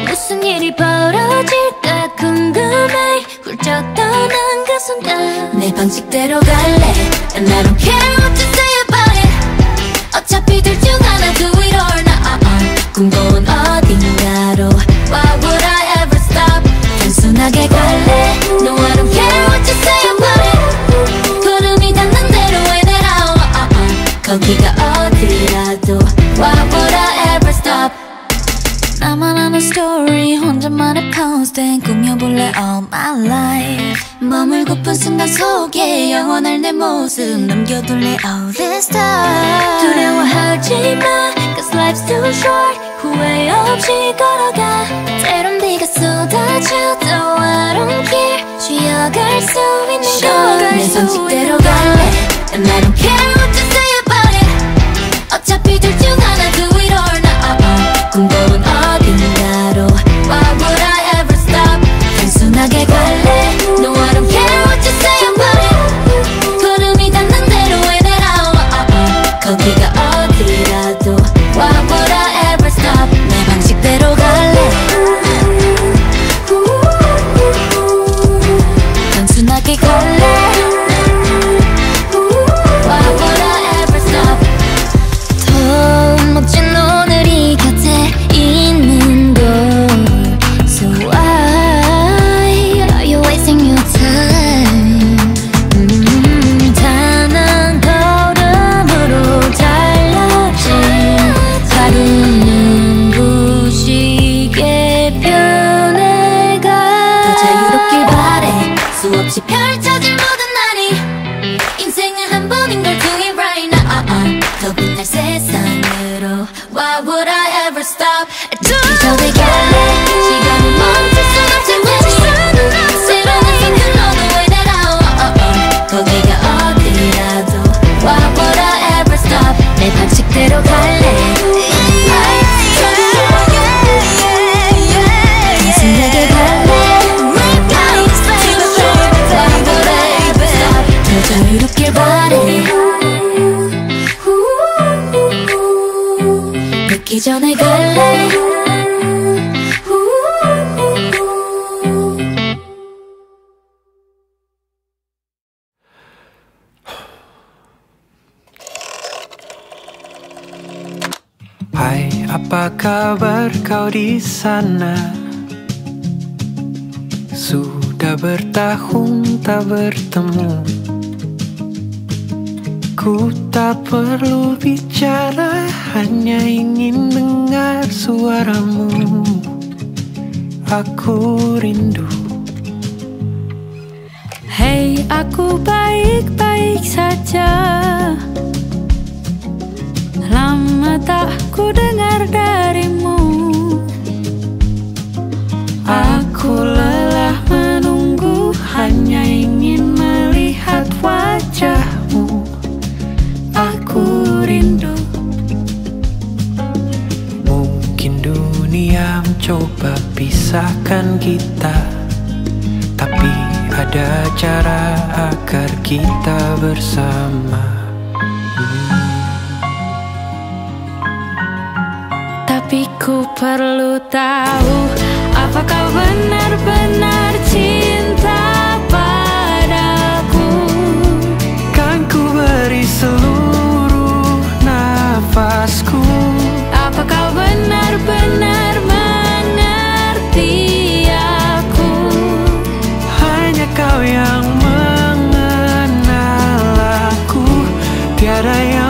무슨 일이 벌어질까 궁금해. 훌쩍 떠난 그 순간, 내 방식대로 갈래. And I don't care what you say about it. 어차피 둘 중 하나, do it or not. 궁고운 어딘가로 Why would I ever stop? 단순하게 갈래. No, I don't care what you say about it. 구름이 닿는 대로 해내라. 거기가 어디라도 Why would I ever stop? 나만 아는 story, 혼자만의 constant 꾸며볼래 all my life. 머물고픈 순간 속에 영원할 내 모습 남겨둘래 all this time. 두려워하지 마, cause life's too short. 후회 없이 걸어가, 때론 네가 쏟아져도 I don't care. 쉬어갈 수 있는 걸 내 방식대로 갈래. And I don't care what you say about it. 어차피 둘 중 하나, do it or not. 궁금은 어딘가로 Why would I ever stop? 단순하게 갈래. No, I don't care what you say about it. 구름이 닿는 대로 해내라. 거기가 어디라도 Why would I ever stop? 내 방식대로 갈래. 단순하게 갈래. Why would I ever stop? 더 멋진 오늘이 곁에 있는 걸. So why are you wasting your time? 단 한 걸음으로 달라진 하루는 무식에 변해가. 더 자유롭길 바래. 수없이 펼쳐질 모든 날이. 인생은 한 번인 걸 do it right now. 더 빛날 세상으로 Why would I ever stop? 단순하게 갈래. 시간은 멈출 순 없지. 새로운 생각으로 해내라. 거기가 어디라도 Why would I ever stop? 내 방식대로 갈래. 단순하게 갈래. Why would I ever stop? 더 자유롭길 바래. 늦기 전에 갈래. Hai, apa kabar kau di sana? Sudah bertahun tak bertemu. Ku tak perlu bicara, hanya ingin dengar suaramu. aku rindu. Hei, aku baik-baik saja. Lama tak ku dengar darimu. Aku lelah menunggu, hanya ingin melihat wajahmu. Aku rindu. Mungkin dunia mencoba pisahkan kita, tapi ada cara agar kita bersama. Tapi ku perlu tahu, apakah benar-benar cinta padaku? Kan ku beri seluruh nafasku. Apakah benar-benar mengerti aku? Hanya kau yang mengenal aku, tiada yang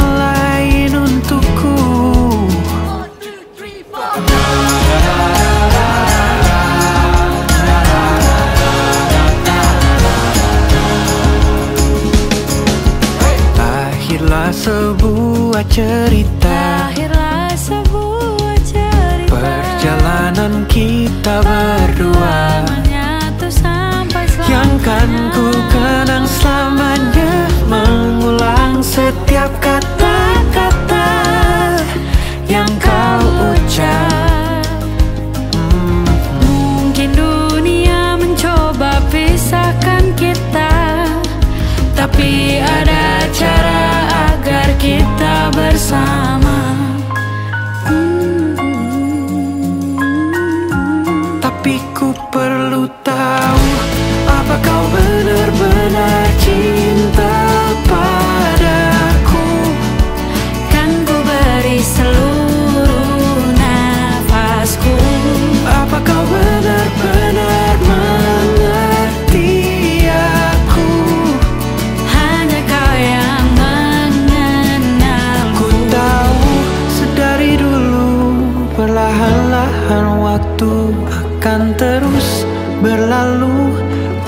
cerita. Akhirlah sebuah cerita, perjalanan kita berdua menyatu sampai selamanya, yang kan ku kenang selamanya, mengulang setiap kata-kata yang kau ucap. Mungkin dunia mencoba pisahkan kita, tapi ada cara agar kita bersama. Tapi ku perlu tahu, apa kau benar-benar cinta padaku? Kan ku beri seluruh nafasku. Apa kau benar-benar mengerti aku? Hanya kau yang waktu akan terus berlalu,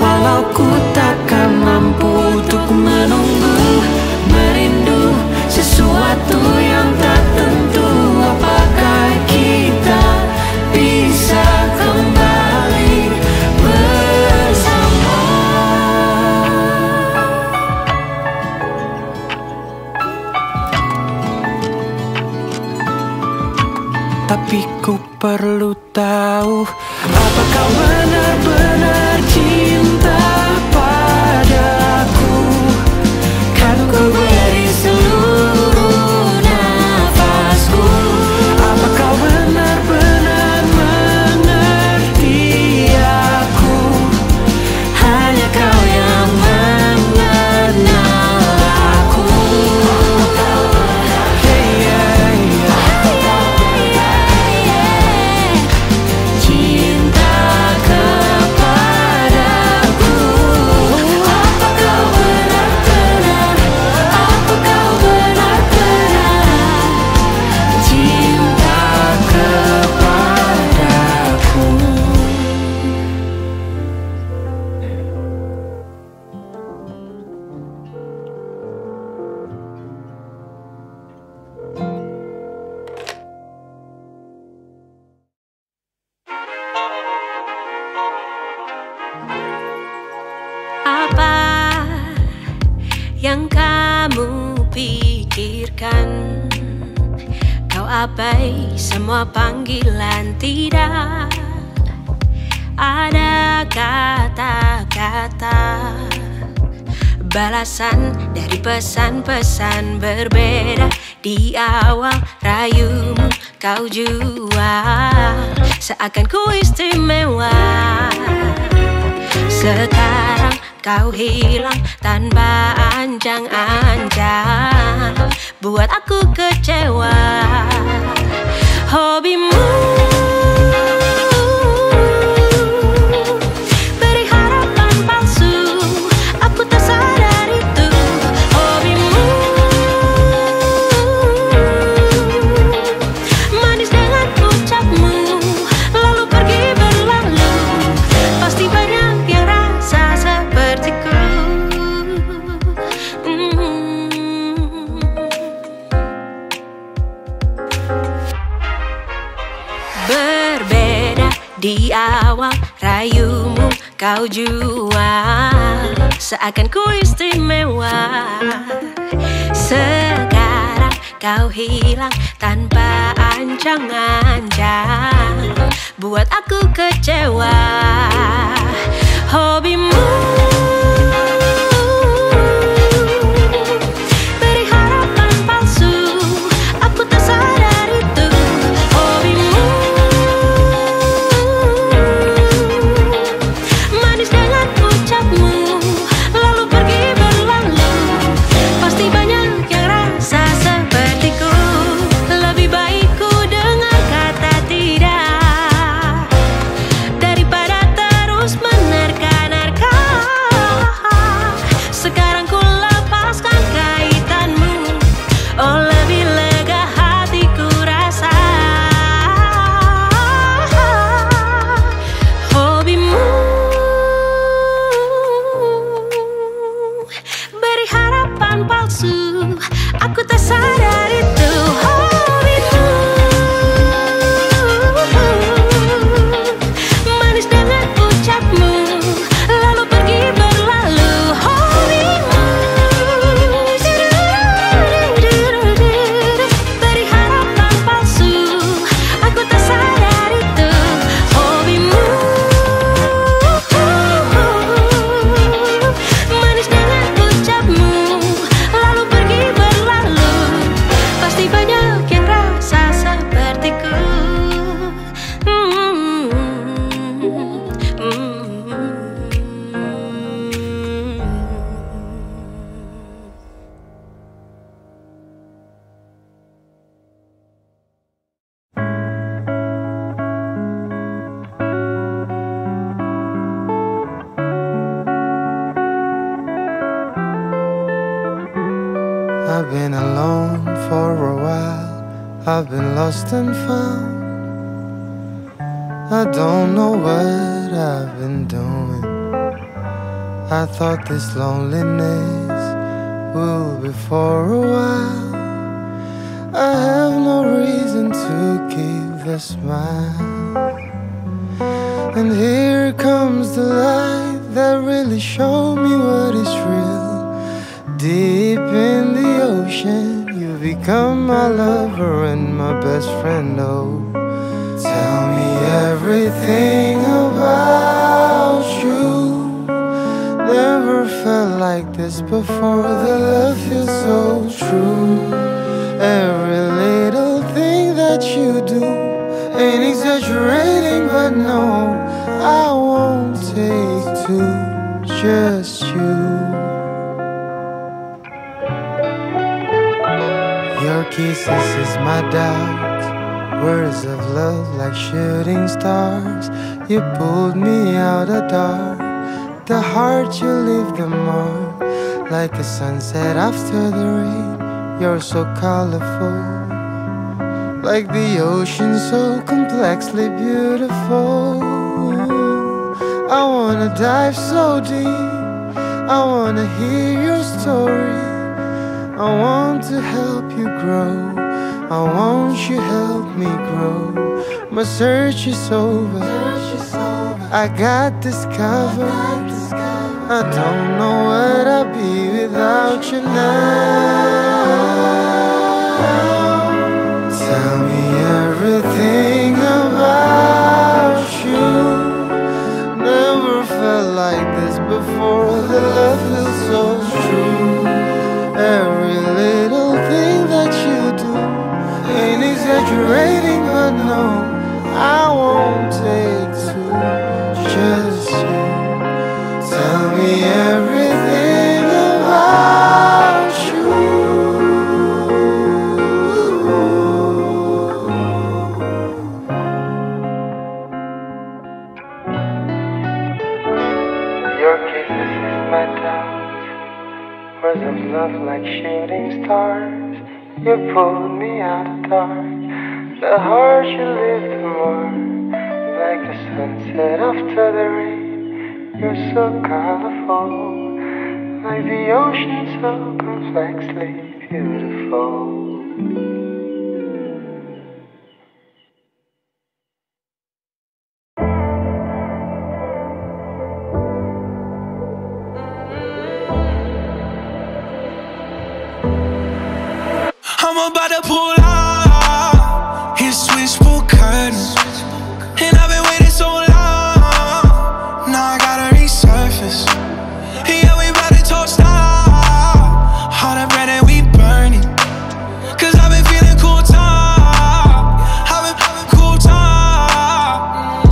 walau ku takkan mampu untuk menunggu, merindu sesuatu yang tak tentu. Apakah kita bisa kembali bersama? Tapi ku perlu tahu, apa kau benar-benar cinta padaku? Kan ku beri seluruh nafasku. Apa kau benar-benar mengerti aku? Hanya kau yang mengenal aku. Semua panggilan, tidak ada kata-kata balasan dari pesan-pesan berbeda. Di awal rayumu kau jual, seakan ku istimewa. Sekarang kau hilang tanpa anjang-anjang, buat aku kecewa. Hobimu beri harapan palsu, aku tak sadar itu. Hobimu manis dengan ucapmu, lalu pergi berlalu. berbeda di awal, rayumu kau jual, seakan ku istimewa. Sekarang kau hilang tanpa ancang-ancang, buat aku kecewa. Hobimu aku tak sadar itu hobimu, manis dengan ucapmu, lalu pergi berlalu. Hobimu beri harapan palsu, aku tak sadar itu hobimu, manis dengan ucapmu, lalu pergi berlalu. Banyak yang rasa sepertiku. I've been alone for a while, I've been lost and found. I don't know what I've been doing. I thought this loneliness will be for a while. I have no reason to keep the smile. And here comes the light that really showed me what is real. Deep in the ocean, you become my lover and my best friend, oh. Tell me everything about you. Never felt like this before, the love feels so true. Every little thing that you do ain't exaggerating, but no, I won't take two, just you. Your kisses is my doubts, words of love like shooting stars. You pulled me out of dark, the heart you leave the mark. Like a sunset after the rain, you're so colorful. Like the ocean, so complexly beautiful. I wanna dive so deep, I wanna hear your story. I want to help you grow, I want you to help me grow. My search is over, I got discovered. I don't know what I'd be without you now. Tell me everything about you. Never felt like this before, the love feels so true. Every little thing that you do ain't exaggerating, but no, I won't take two, just you. Tell me everything about you. Your kisses is my doubt, words of love like shooting stars. You pulled me out of dark, the heart you leave the mark. Like the sunset after the rain, you're so colorful. Like the ocean, so complexly beautiful. I'm about to pull out his switchboard curtains, and I've been waiting so long. Now I gotta resurface. Yeah, we about to toast out all the bread that we burning, 'cause I've been feeling cool time. I've been having cool time.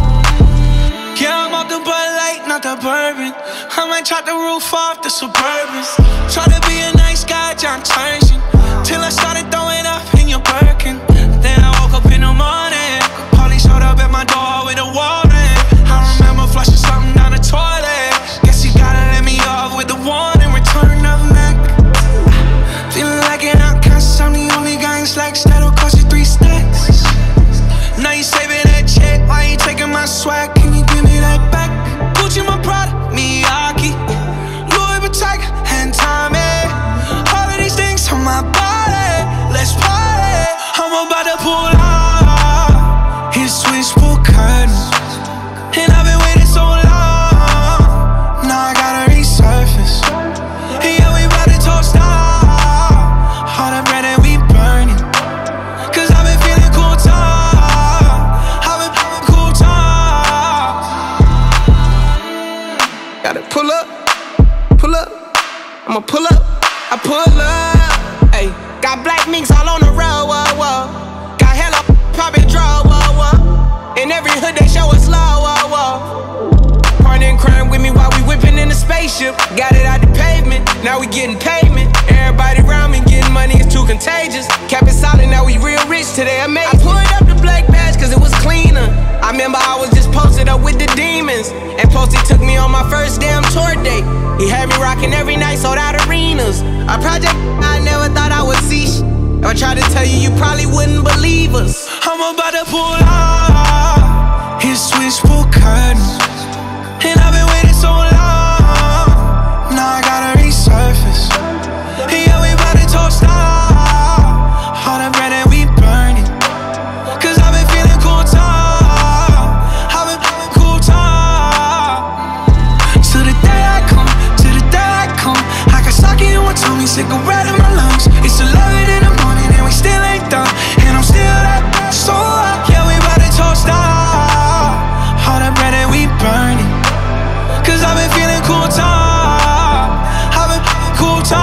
Yeah, I'm off the Bud Light, not the bourbon. I might chop the roof off the Suburbans. Try to be a nice guy, John Turgeon, till I started throwing up in your Birkin. Then I woke up in the morning, Polly showed up at my door with a warning. I remember flushing something down the toilet. Guess you gotta let me off with the warning. Return of Mac. Feeling like an outcast, I'm the only guy in slacks that'll cost you 3 stacks. Now you saving that check, why you taking my swag? Can you give me that back? Gucci my Prada, Miyake, Louis Vuitton, and Tommy. All of these things on my body. Let's party. I'm about to pull out his switchboard curtains, and I've been waiting so long. Now I gotta resurface. Yeah, we about to toast out all the bread that we burning, 'cause I've been feeling cool time. I've been having cool time. Gotta pull up, pull up. I'ma pull up, I pull up. Got black minks all on the road, whoa, whoa. Got hella poppin' draw, whoa, whoa. In every hood they show us love, whoa, whoa. Partner in crime with me while we whippin' in the spaceship. Got it out the pavement, now we gettin' payment. Everybody round me gettin' money is too contagious. Kept it solid, now we real rich today, amazing. I pulled up the black badge 'cause it was cleaner. I remember I was just posted up with the demons, and Posty took me on my first damn tour date. He had me rockin' every night, sold out arenas. A project I never thought I would see. If I tried to tell you, you probably wouldn't believe us. I'm about to pull out his switchboard curtains, and I've been waiting so long. Now I gotta resurface. Yeah, we about to toast out all the bread that we burning, 'cause I've been feeling cool time. I've been having cool time. To the day I come, to the day I come, I got sake in one tummy, cigarette in my lungs. It's 11 in the morning and we still ain't done, and I'm still that so up. Yeah, we about to toast out all the bread that we burning, 'cause I've been feeling cool time. I've been having cool time.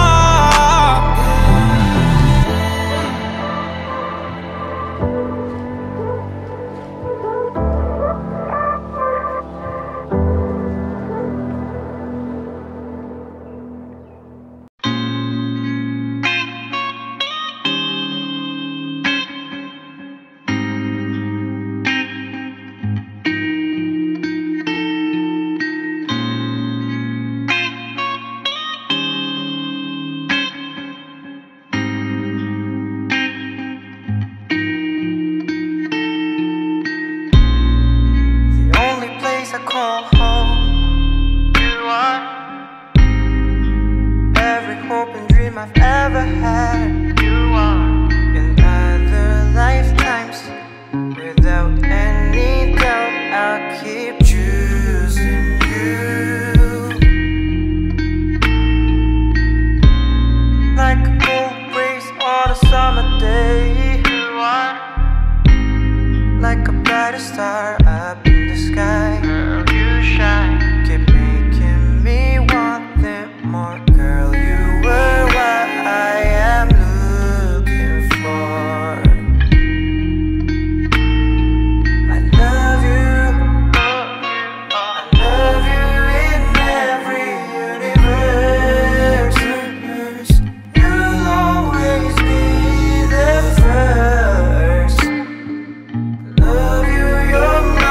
Love you, you're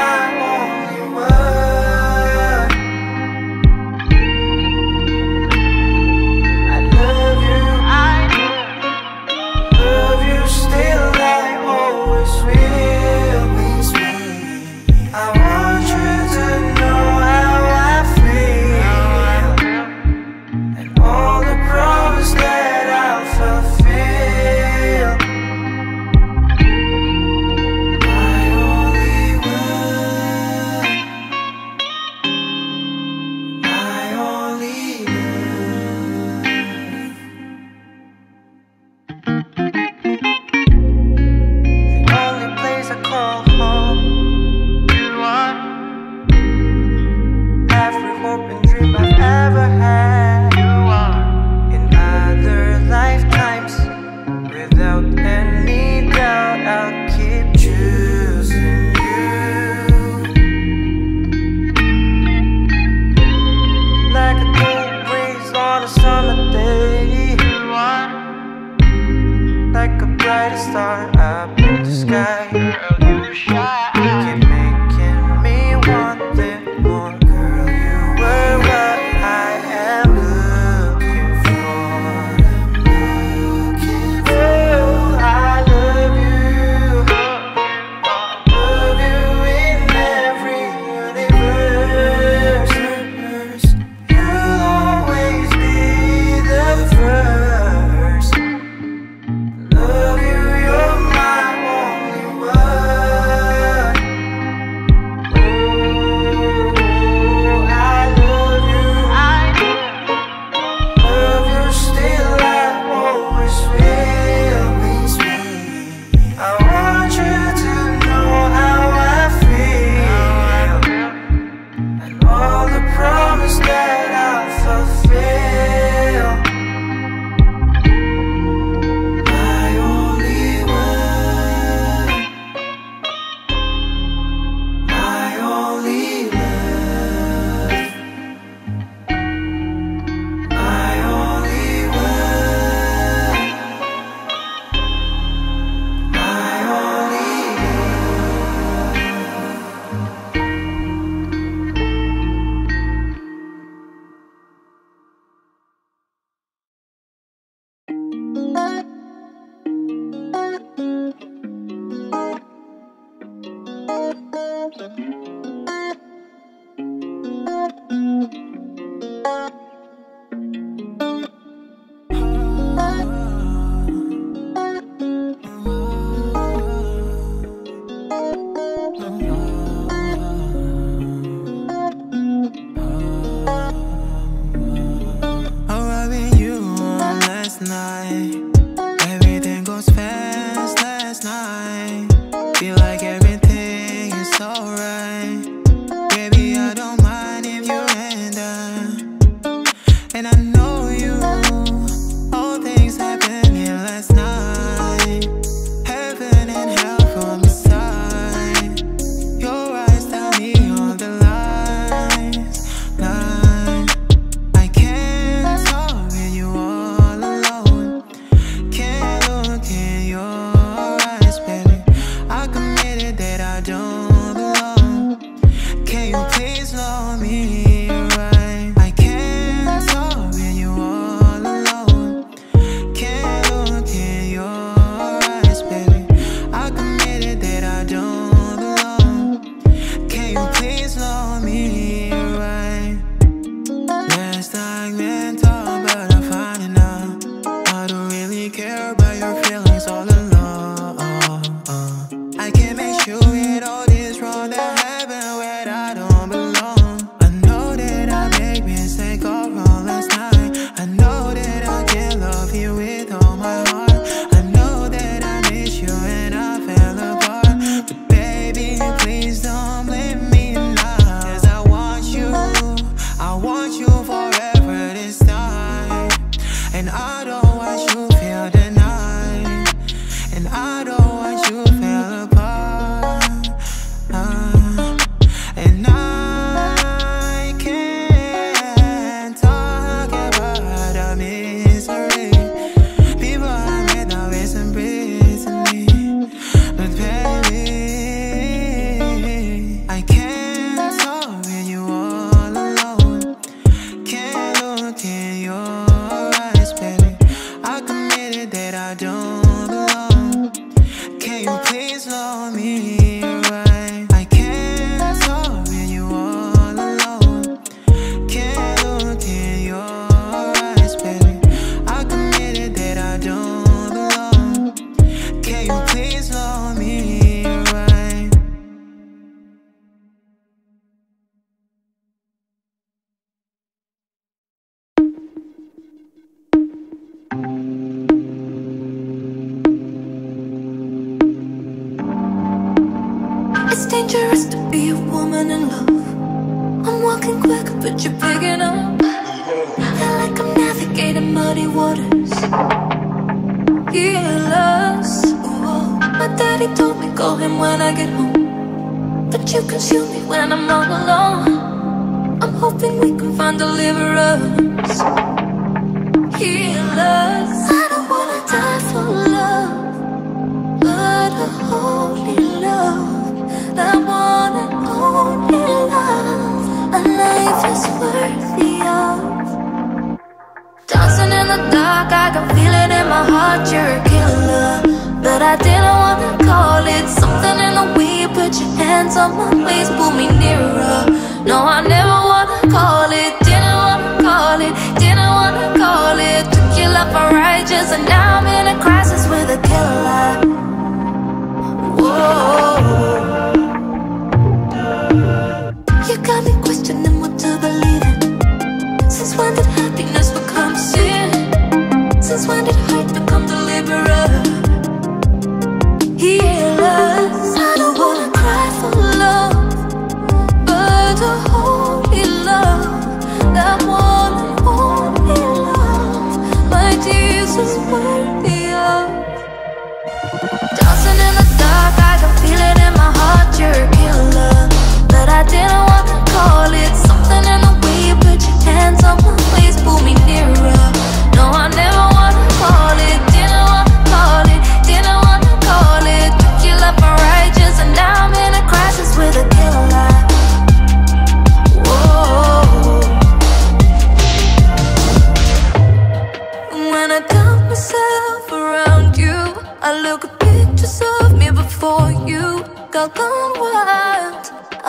Gone wild,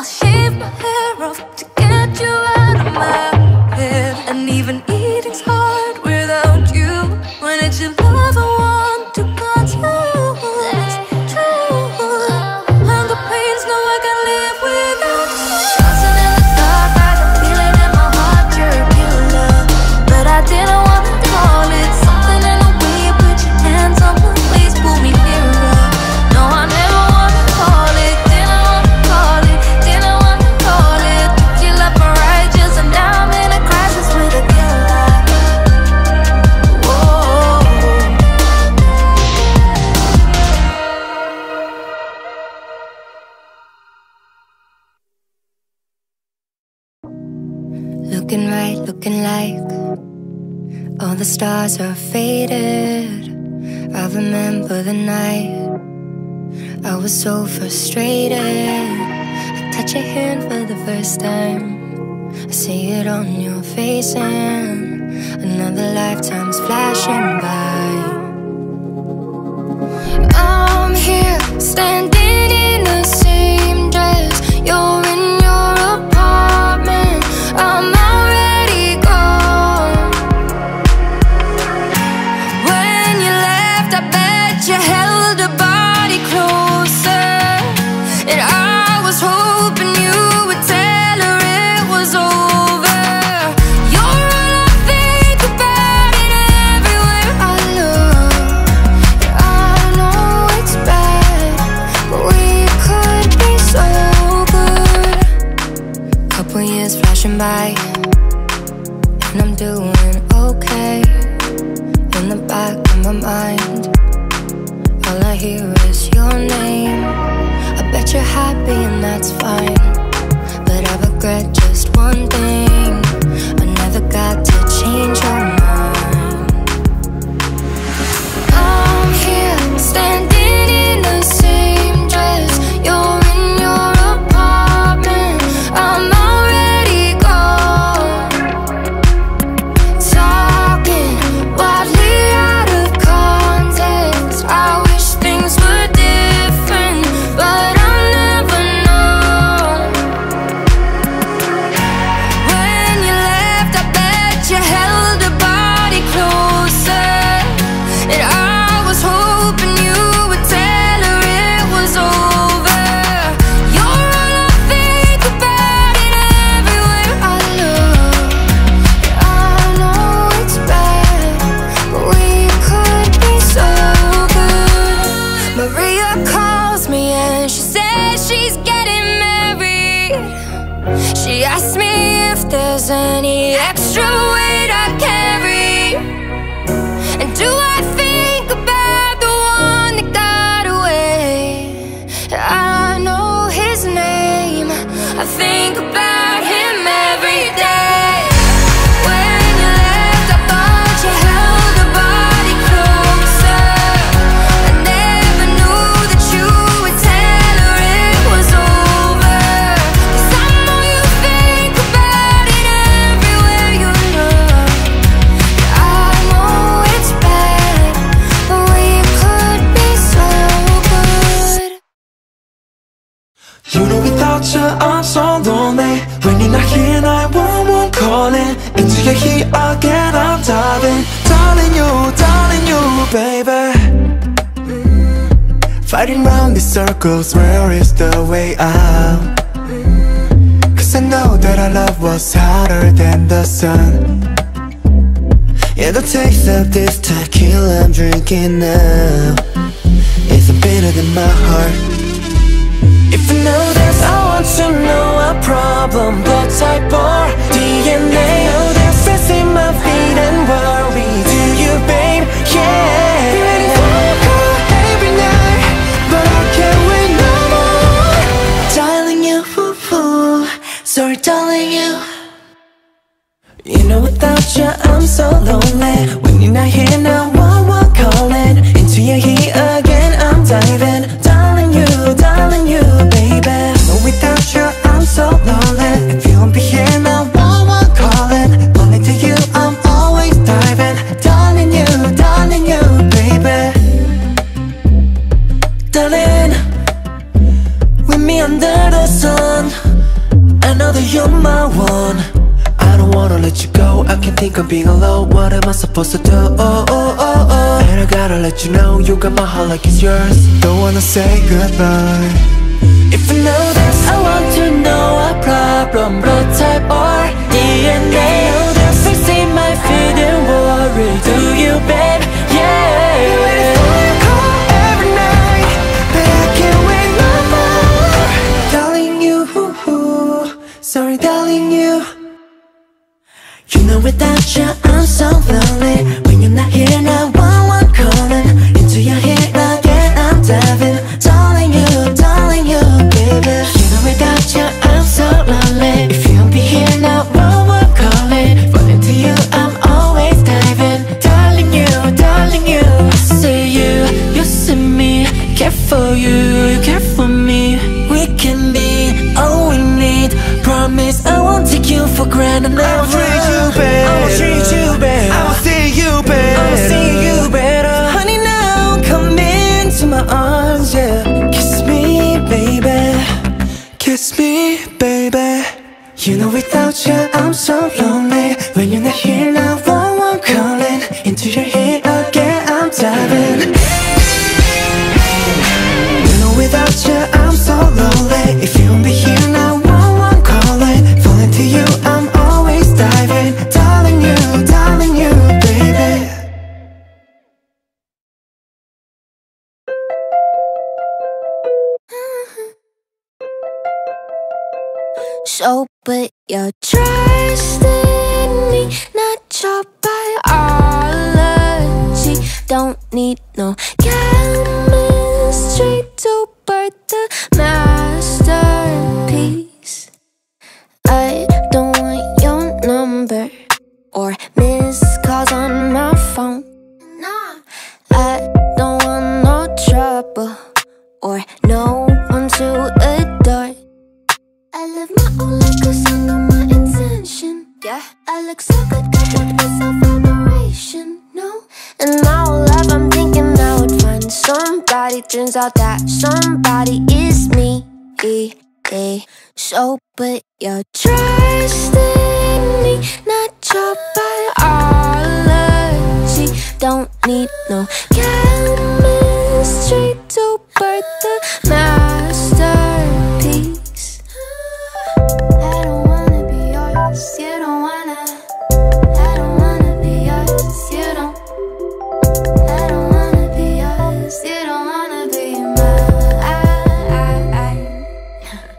shave my hair off to get you out of my head. And even eating's hard without you. When it's your love I want to confuse. And the pain's no I can live without you. Dancing in the dark like I'm feeling in my heart you're a killer. But I didn't want to call it something in a way. Put your hands on my face, pull me nearer. No, I never want to call it. Looking right, looking like all the stars are faded. I remember the night I was so frustrated. I touch your hand for the first time, I see it on your face, and another lifetime's flashing by. I'm here, standing in the same dress you're in your apartment. I'm by, and I'm doing okay. In the back of my mind, all I hear is your name. I bet you're happy and that's fine, but I regret just one thing. I never got to change your mind. I'm here, standing in the same dress you're in your apartment. I'm fighting round these circles, where is the way out? Cause I know that our love was hotter than the sun. Yeah, the taste of this tequila I'm drinking now, it's bitter than my heart. If you know this, I want to know our problem. Blood type or DNA. You know this, it's in my feet and worry. Do you, babe? Yeah. Sorry, darling, you know without you I'm so lonely. When you're not here now, one calling. Into your heat again, I'm diving. Darling, you, baby. No, without you I'm so lonely. If you won't be here now, one calling. Only to you I'm always diving. Darling, you, baby. Darling, with me under the sun. know that you're my one. I don't wanna let you go. I can't think of being alone. What am I supposed to do? And I gotta let you know, you got my heart like it's yours. Don't wanna say goodbye. If you know this, I want to know our problem, blood type or DNA. You know this, I see my feet and worry. Do you, babe? Yeah. Sorry, darling, you know without you I'm so lonely. When you're not here now, I'm calling into your head again. I'm diving, darling you, baby. You know without you I'm so lonely. If you don't be here now, I'm calling. Falling to you, I'm always diving, darling you. I see you, you see me. Care for you, you care for me. We can be all we need. Promise I won't take you for granted. I will treat you better. I will treat you better. I will see you better. I will see you better. Honey, now come into my arms, yeah. Kiss me, baby. Kiss me, baby. You know without you I'm so lonely. When you're not here now, I'm calling into your head again. I'm diving. You know without you I'm so lonely. If you won't be here now, but you're trusting me, not your biology. Don't need no chemistry to birth the masterpiece. I don't want your number or missed calls on my phone. No, I don't want no trouble or no one to adore. I live my own life 'cause I know my intention. Yeah, I look so good, got that self-admiration. No, and my whole life I'm thinking I would find somebody. Turns out that somebody is me. So, but you're trusting me, not your biology. Don't need no chemistry to birth the masterpiece. You don't wanna, I don't wanna be yours. You don't, I don't wanna be yours. You don't wanna be mine.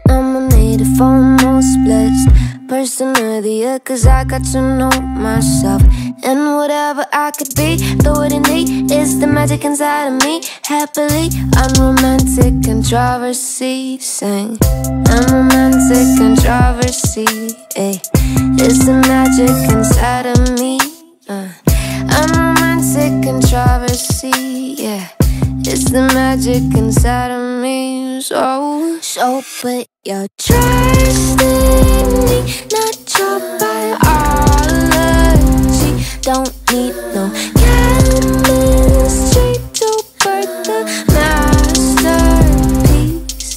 I'ma need it for most blessed person of the year, 'cause I got to know myself. And whatever I could be, though it indeed is the magic inside of me. Happily, I'm romantic controversy. Sing, I'm romantic controversy. Ay. It's the magic inside of me. I'm romantic controversy. Yeah, it's the magic inside of me. So, but you're trusting me, not your biology. Don't need no chemistry to birth the masterpiece.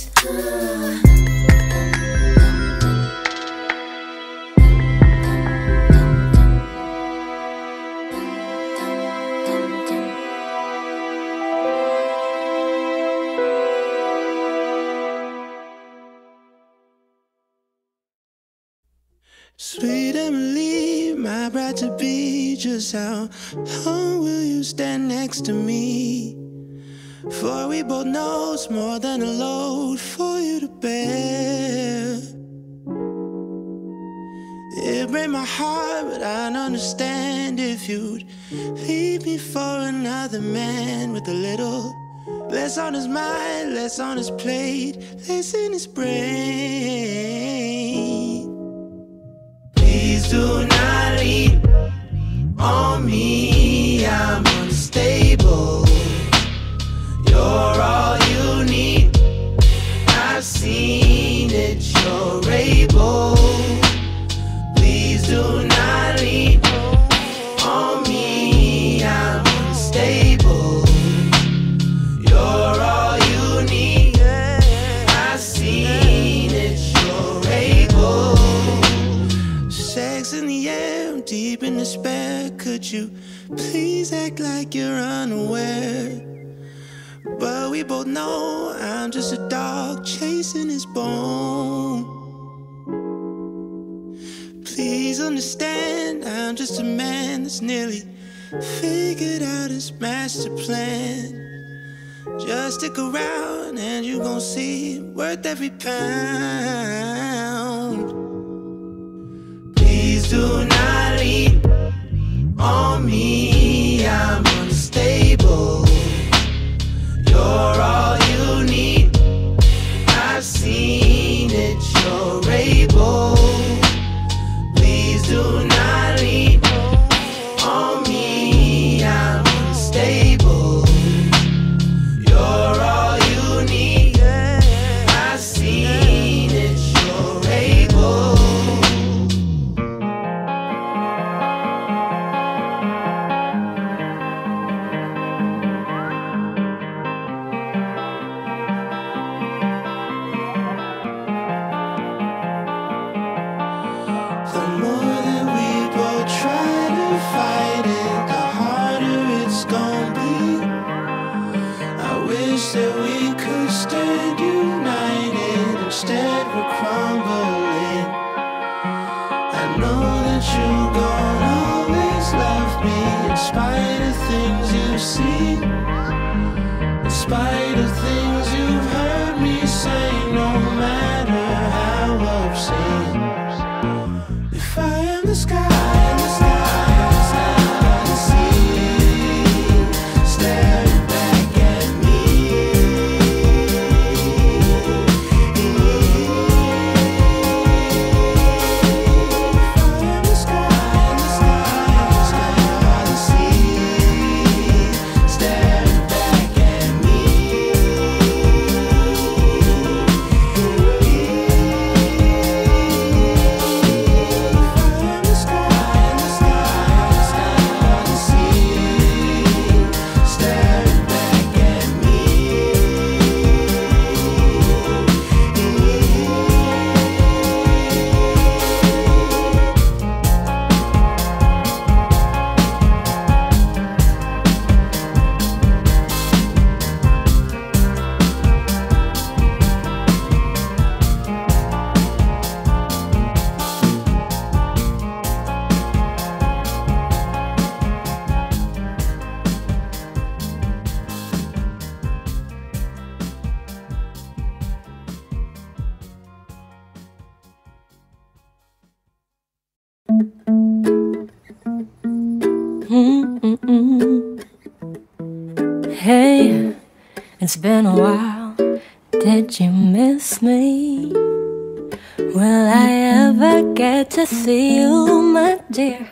Sweet Emily, my bride to be, just how long will you stand next to me? For we both know it's more than a load for you to bear. It breaks my heart, but I'd understand if you'd leave me for another man with a little less on his mind, less on his plate, less in his brain. Please do not lean on me, I'm unstable. You're all you need, I've seen that you're able. Please do not lean on me, I'm unstable. You're all you need, I've seen that you're able. Won't you please act like you're unaware? But we both know I'm just a dog chasing his bone. Please understand, I'm just a man that's nearly figured out his master plan. Just stick around and you gon' see it worth every pound. Please do not lean on me, I'm unstable. You're all you need, I've seen it, you're able. Please do not lean on me, I'm unstable. Hey, it's been a while, did you miss me? Will I ever get to see you, my dear?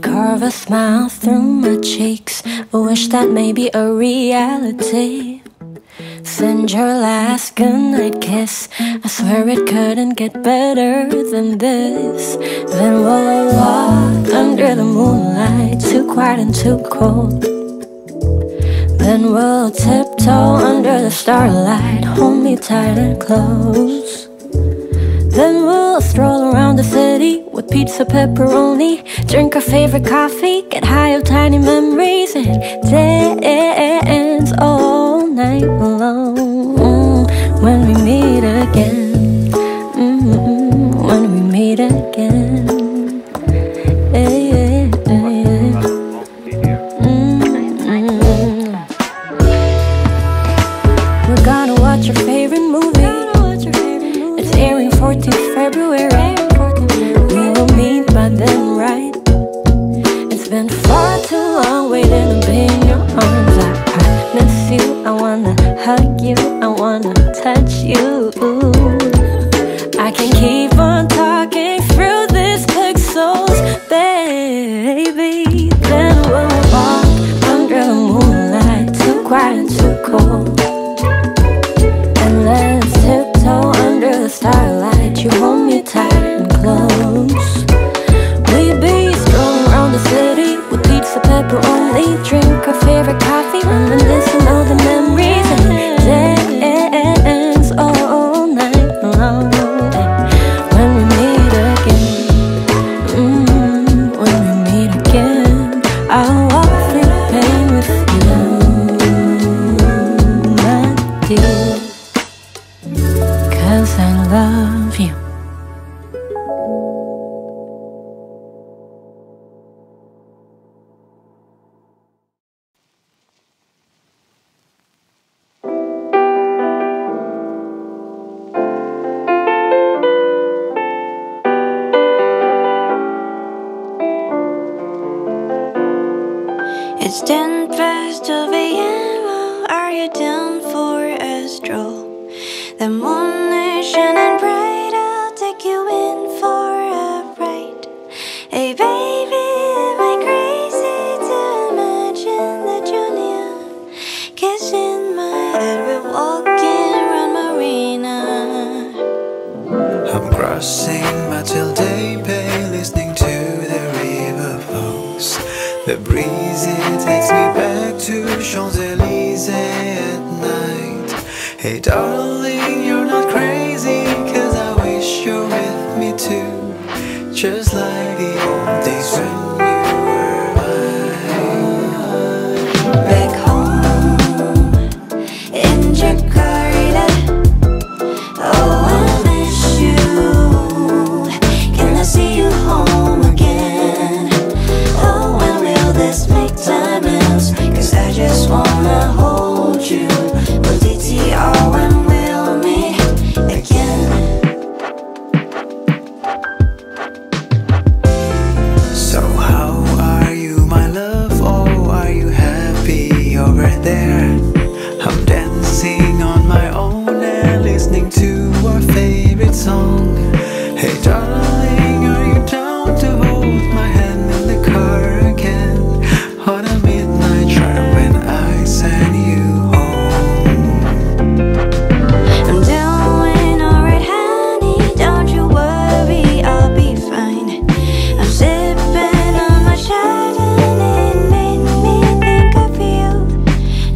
Carve a smile through my cheeks, a wish that may be a reality. Send your last goodnight kiss, I swear it couldn't get better than this. Then we'll walk under the moonlight, too quiet and too cold. Then we'll tiptoe under the starlight, hold me tight and close. Then we'll stroll around the city with pizza, pepperoni, drink our favorite coffee, get high on tiny memories and dance all night long. When we meet again, when we meet again. We're gonna watch your favorite movie. It's airing 14th February. We will meet by then, right? It's been far too long waiting to be in your arms. I miss you, I wanna hug you, I wanna touch you. I can keep on talking through these pixels, baby. Then we'll walk under the moonlight, too quiet and too cold. And let's tiptoe under the starlight, you hold me tight and close. We'd be strolling around the city with pizza, pepperoni, drink our favorite coffee, reminiscing all the memories and dance all night long. Yes, I love you. It's 10 past 12 AM. Are you down for a stroll? The moon is shining bright, I'll take you in for a ride. Hey baby, am I crazy to imagine that you're near? Kissing my head, we're walking around Marina. I'm crossing Matilde Bay, listening to the river flows. The breeze, it takes me back to Champs-Élysées at night. Hey darling, you're not crazy, cause I wish you're with me too, just like the old days when you were mine. Back home in Jakarta, oh I miss you. Can I see you home again? Oh, when will this make time else? Cause I just wanna hold you. Will DTR when we'll meet again? So how are you my love? Oh, are you happy over there? I'm dancing on my own and listening to our favorite song. Hey darling, are you down to hold my hand in the car again? On a midnight train when I send you home. I'm doing alright honey, don't you worry, I'll be fine. I'm sipping on my Chardonnay, it made me think of you.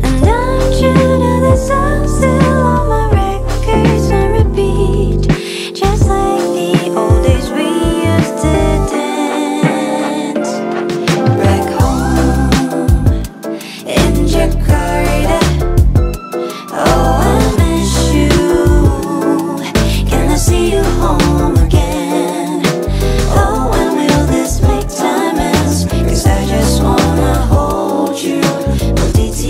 And don't you know that song's still on my records on repeat, just like the old days we used to dance. Back home in Jakarta, oh I miss you. Can I see you home again? Oh, when will this make time ends? Cause I just wanna hold you. Will DTR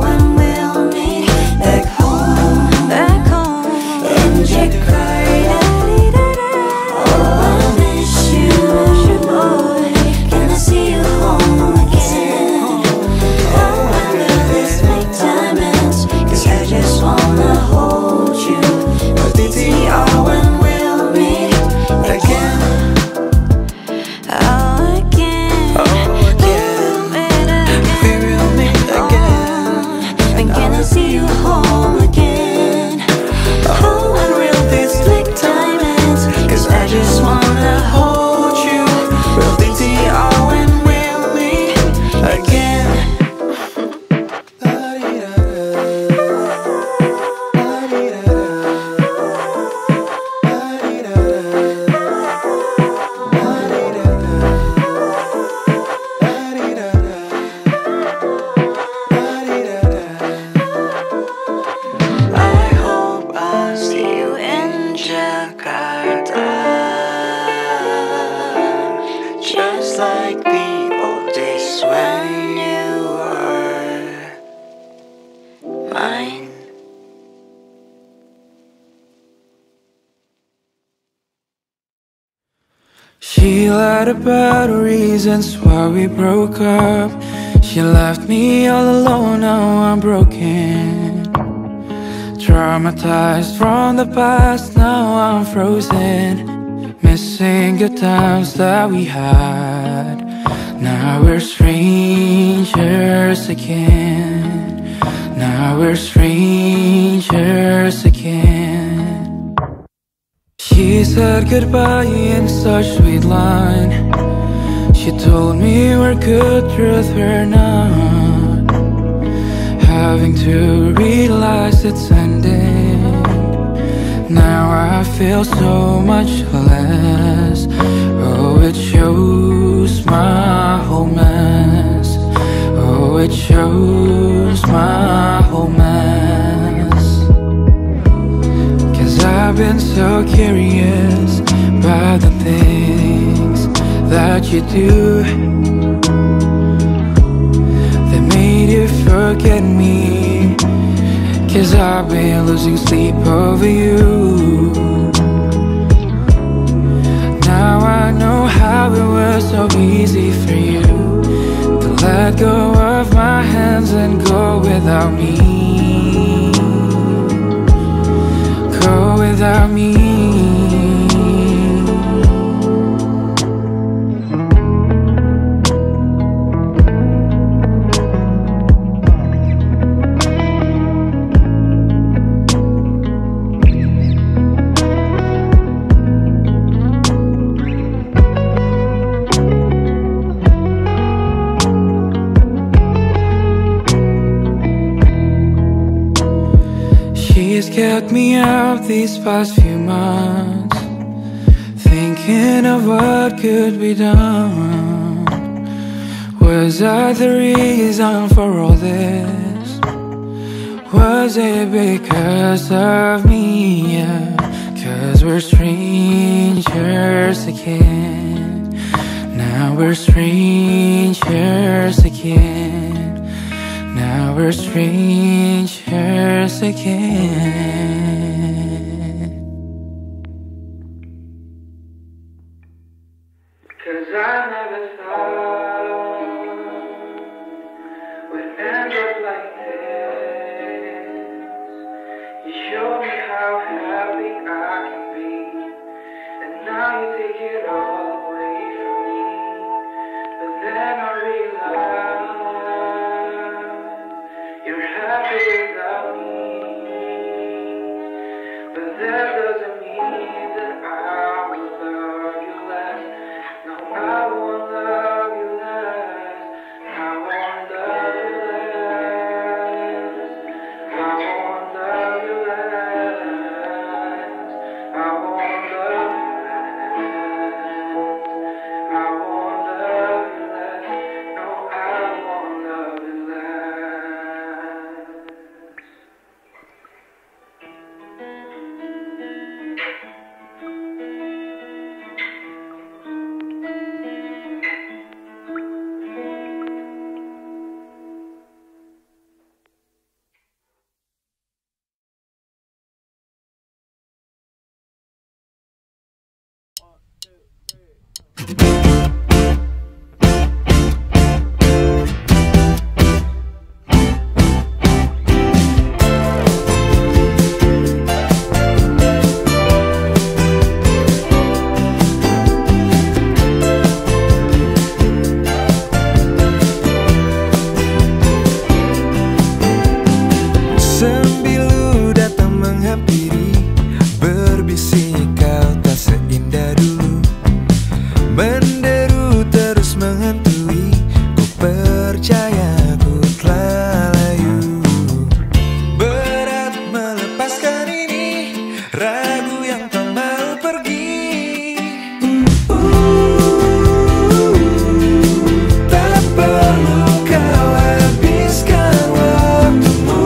when we'll meet back home, back home in Jakarta. Oh, I miss you. Can I see you home again? Oh, when will this make time ends? Cause I just wanna hold you. Will DTR when we'll meet again? Oh again, Oh, again. We will meet again. When can I see you home again? Oh, when will this make time ends? Cause I just wanna hold you. Will DTR when we'll meet again? I hope I see you in Jakarta, just like the old days when you were mine. She lied about the reasons why we broke up. She left me all alone, now I'm broken. Traumatized from the past, now I'm frozen. Missing good times that we had. Now we're strangers again. Now we're strangers again. She said goodbye in such sweet line. She told me we're good, truth we're not. Having to realize it's ending. Now I feel so much less. Oh, it shows my whole mess. Oh, it shows my whole mess. Cause I I've been so curious by the things that you do that made you forget me. 'Cause I've been losing sleep over you. Now I know how it was so easy for you to let go of my hands and go without me. Go without me. She's kept me up these past few months, thinking of what could be done. Was I the reason for all this? Was it because of me? Yeah. 'Cause we're strangers again. Now we're strangers again. Now we're strangers again. 'Cause I never thought we'd end up like this. You showed me how happy I can be, and now you take it all away from me. But then I realized without me, but that doesn't mean that I will love you less. No, I won't love you less. I won't love you less. I won't love you less. I won't love you less. I won't love you less. No, I won't love you less. Sembilu datang menghampiri, berbisik kau tak seindah dulu. Menderu terus menghantui, ku percaya ku telah layu. Berat melepaskan ini, ragu yang tak mau pergi. Tak perlu kau habiskan waktumu.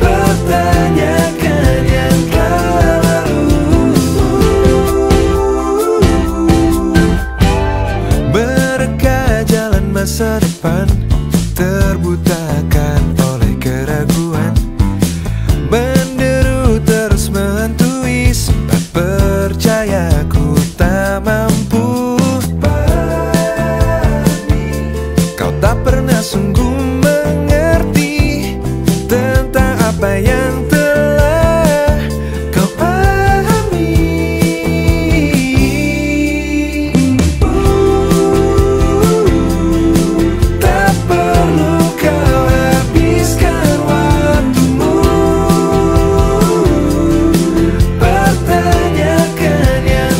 Pertanyakan yang telah lalu. Berkah jalan masa depan, terbutakan oleh keraguan. Menderu terus menghantui, sempat percaya ku tak mampu pahami. Kau tak pernah sungguh mengerti tentang apa yang telah kau alami. Tak perlu kau habiskan waktumu. Pertanyakan yang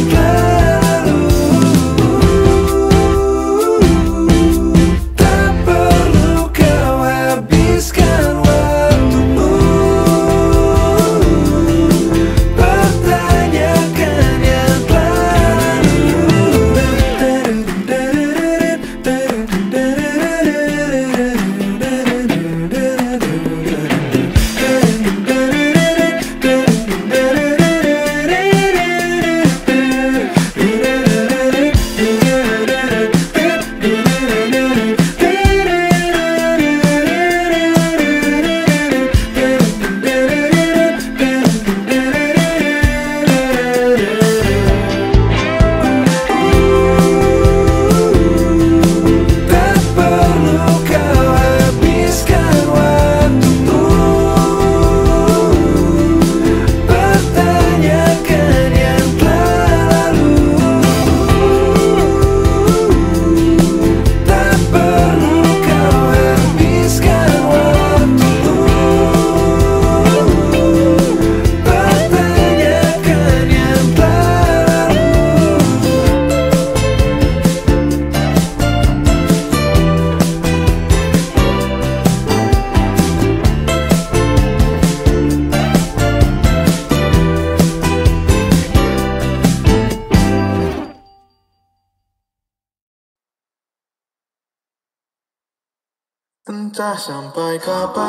Entah sampai kapan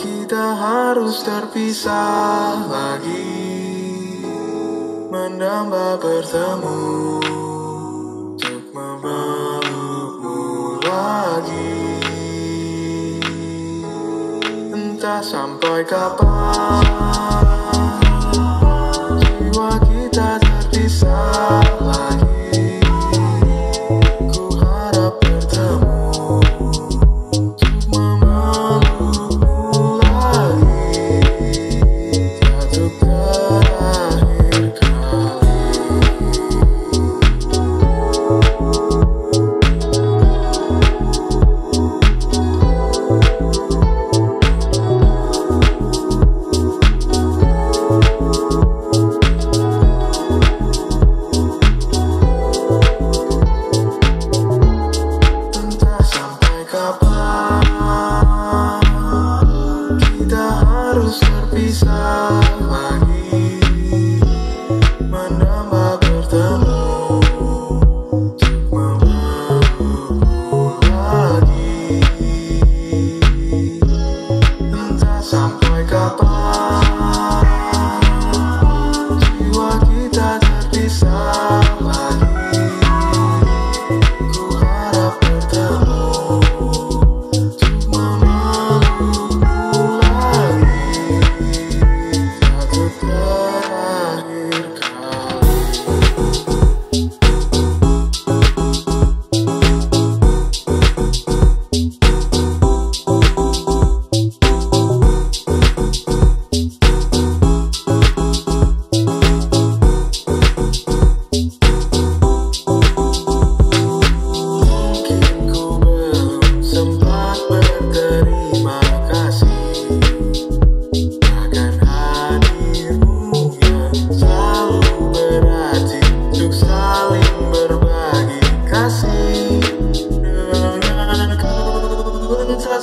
kita harus terpisah lagi, mendamba bertemu untuk memelukmu lagi. Entah sampai kapan jiwa kita terpisah lagi.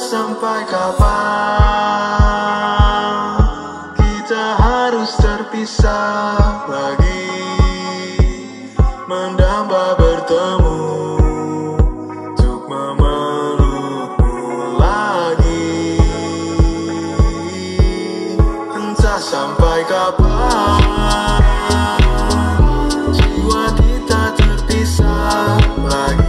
Sampai kapan kita harus terpisah lagi, mendamba bertemu untuk memelukmu lagi. Entah sampai kapan jiwa kita terpisah lagi.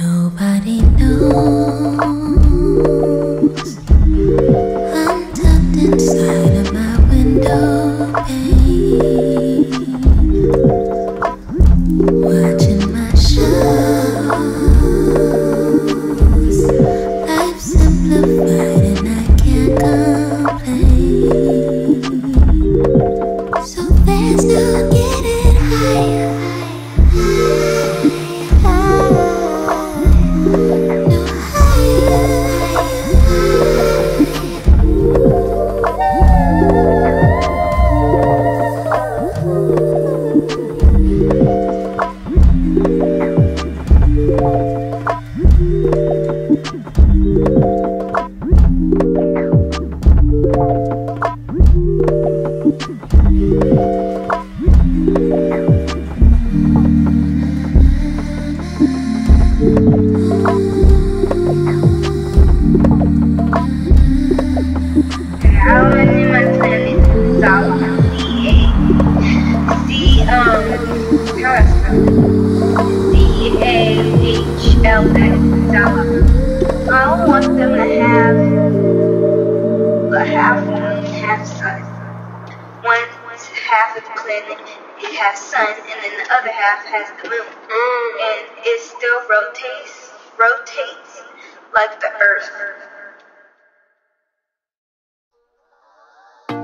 Nobody knows I'm tucked inside of my window pane, watching my shows. I've simplified and I can't complain. So there's no getting higher. L-S, I don't want them to have moon, half sun. One half of the planet, it has sun, and then the other half has the moon. And it still rotates like the Earth.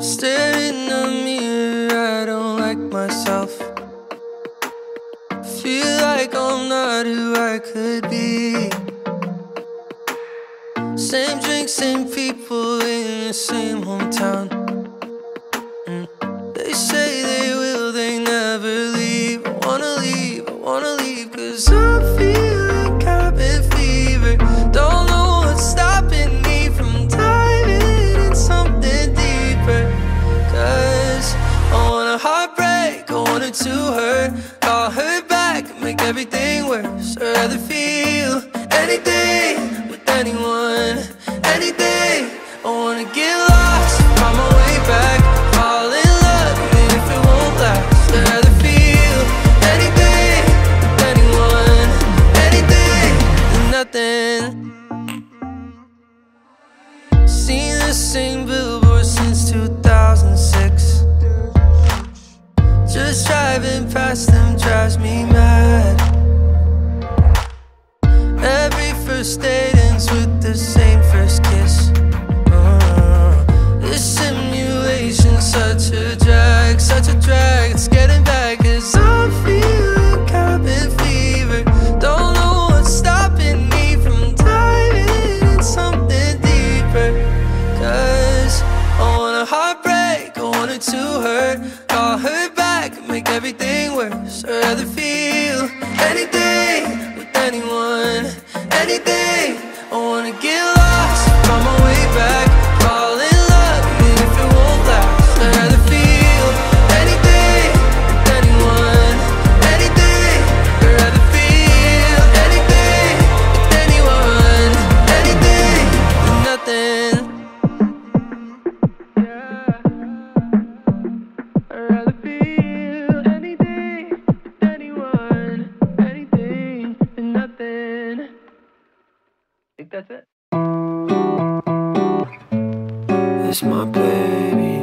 Stare in the mirror, I don't like myself. Feel like I'm not who I could be. Same drink, same people in the same hometown. They say they will, they never leave. I wanna leave, cause I feel like I've been fever. Don't know what's stopping me from diving in something deeper. Cause I want a heartbreak, I wanted to hurt. Call her back and make everything worse. I'd rather feel anything, anyone, anything. I wanna get lost, find my way back, fall in love, even if it won't last. I'd rather feel anything, anyone, anything, than nothing. Seen the same billboard since 2006. Just driving past them drives me mad. Every first date ends with the same first kiss. This simulation's such a drag. It's getting back, cause I feel like I've been fever. Don't know what's stopping me from diving in something deeper. Cause I want a heartbreak, I wanted to hurt. Call her back, make everything worse. I'd rather feel anything, anyone, anything. I wanna get lost, find my way back, fall in love, even if it won't last. I'd rather feel anything, anyone, anything. I'd rather feel anything, anyone, anything, than nothing. Yeah. I'd rather feel anything, anyone, anything, than nothing. I think that's it. It's my baby,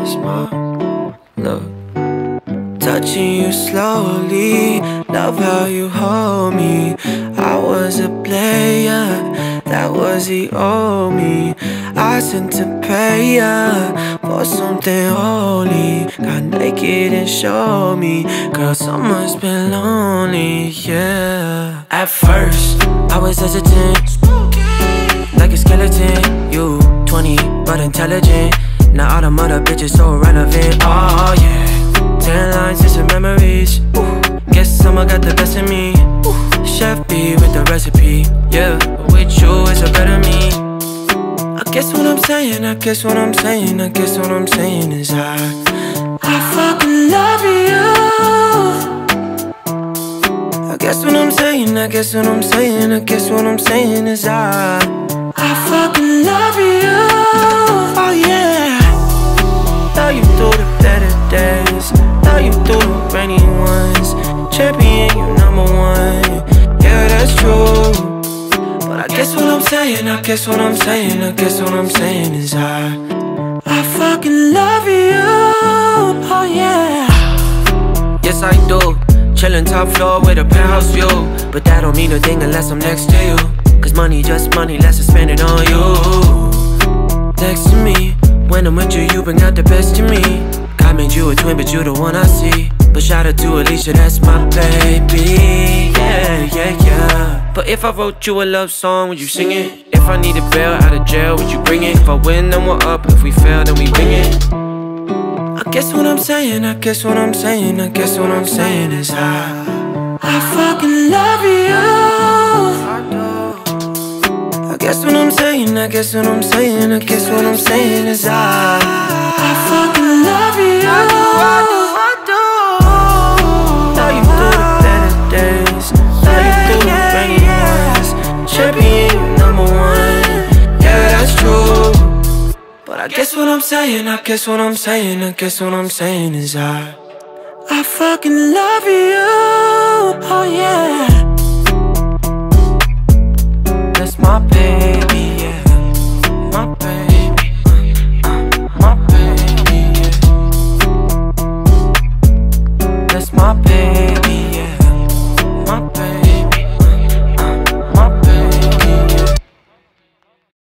it's my love. Touching you slowly, love how you hold me. I was a player, that was the old me. I sent to pay ya for something holy. Got naked and showed me, girl, someone's been lonely, yeah. At first, I was hesitant, spooky, like a skeleton. You 20, but intelligent. Now all the mother bitches so relevant, oh yeah. 10 lines, just some memories. Ooh. Guess someone got the best of me. Ooh. Chef B with the recipe, yeah. With you, it's a better me. I guess what I'm saying is I fucking love you. I guess what I'm saying is I fucking love you. Oh yeah. Love you through the better days, love you through the rainy ones. Champion, you number one. Yeah, that's true. But I guess what I'm saying is I fucking love you, oh yeah. Yes I do, chillin' top floor with a penthouse view. But that don't mean a thing unless I'm next to you. Cause money just money, let's spend it on you. Next to me, when I'm with you, you been got the best of me. God made you a twin, but you the one I see. But shout out to Alicia, that's my baby, yeah, yeah, yeah. But if I wrote you a love song, would you sing it? If I need a bail out of jail, would you bring it? If I win, then we're up, if we fail, then we wing it. I guess what I'm saying is I fucking love you. I guess what I'm saying is I fucking love you. Now you through the better days, now you through the rainy ones. Champion, number one, yeah, that's true. But I guess what I'm saying is I fucking love you, oh yeah. That's my baby, yeah. My baby, my baby, yeah. That's my baby.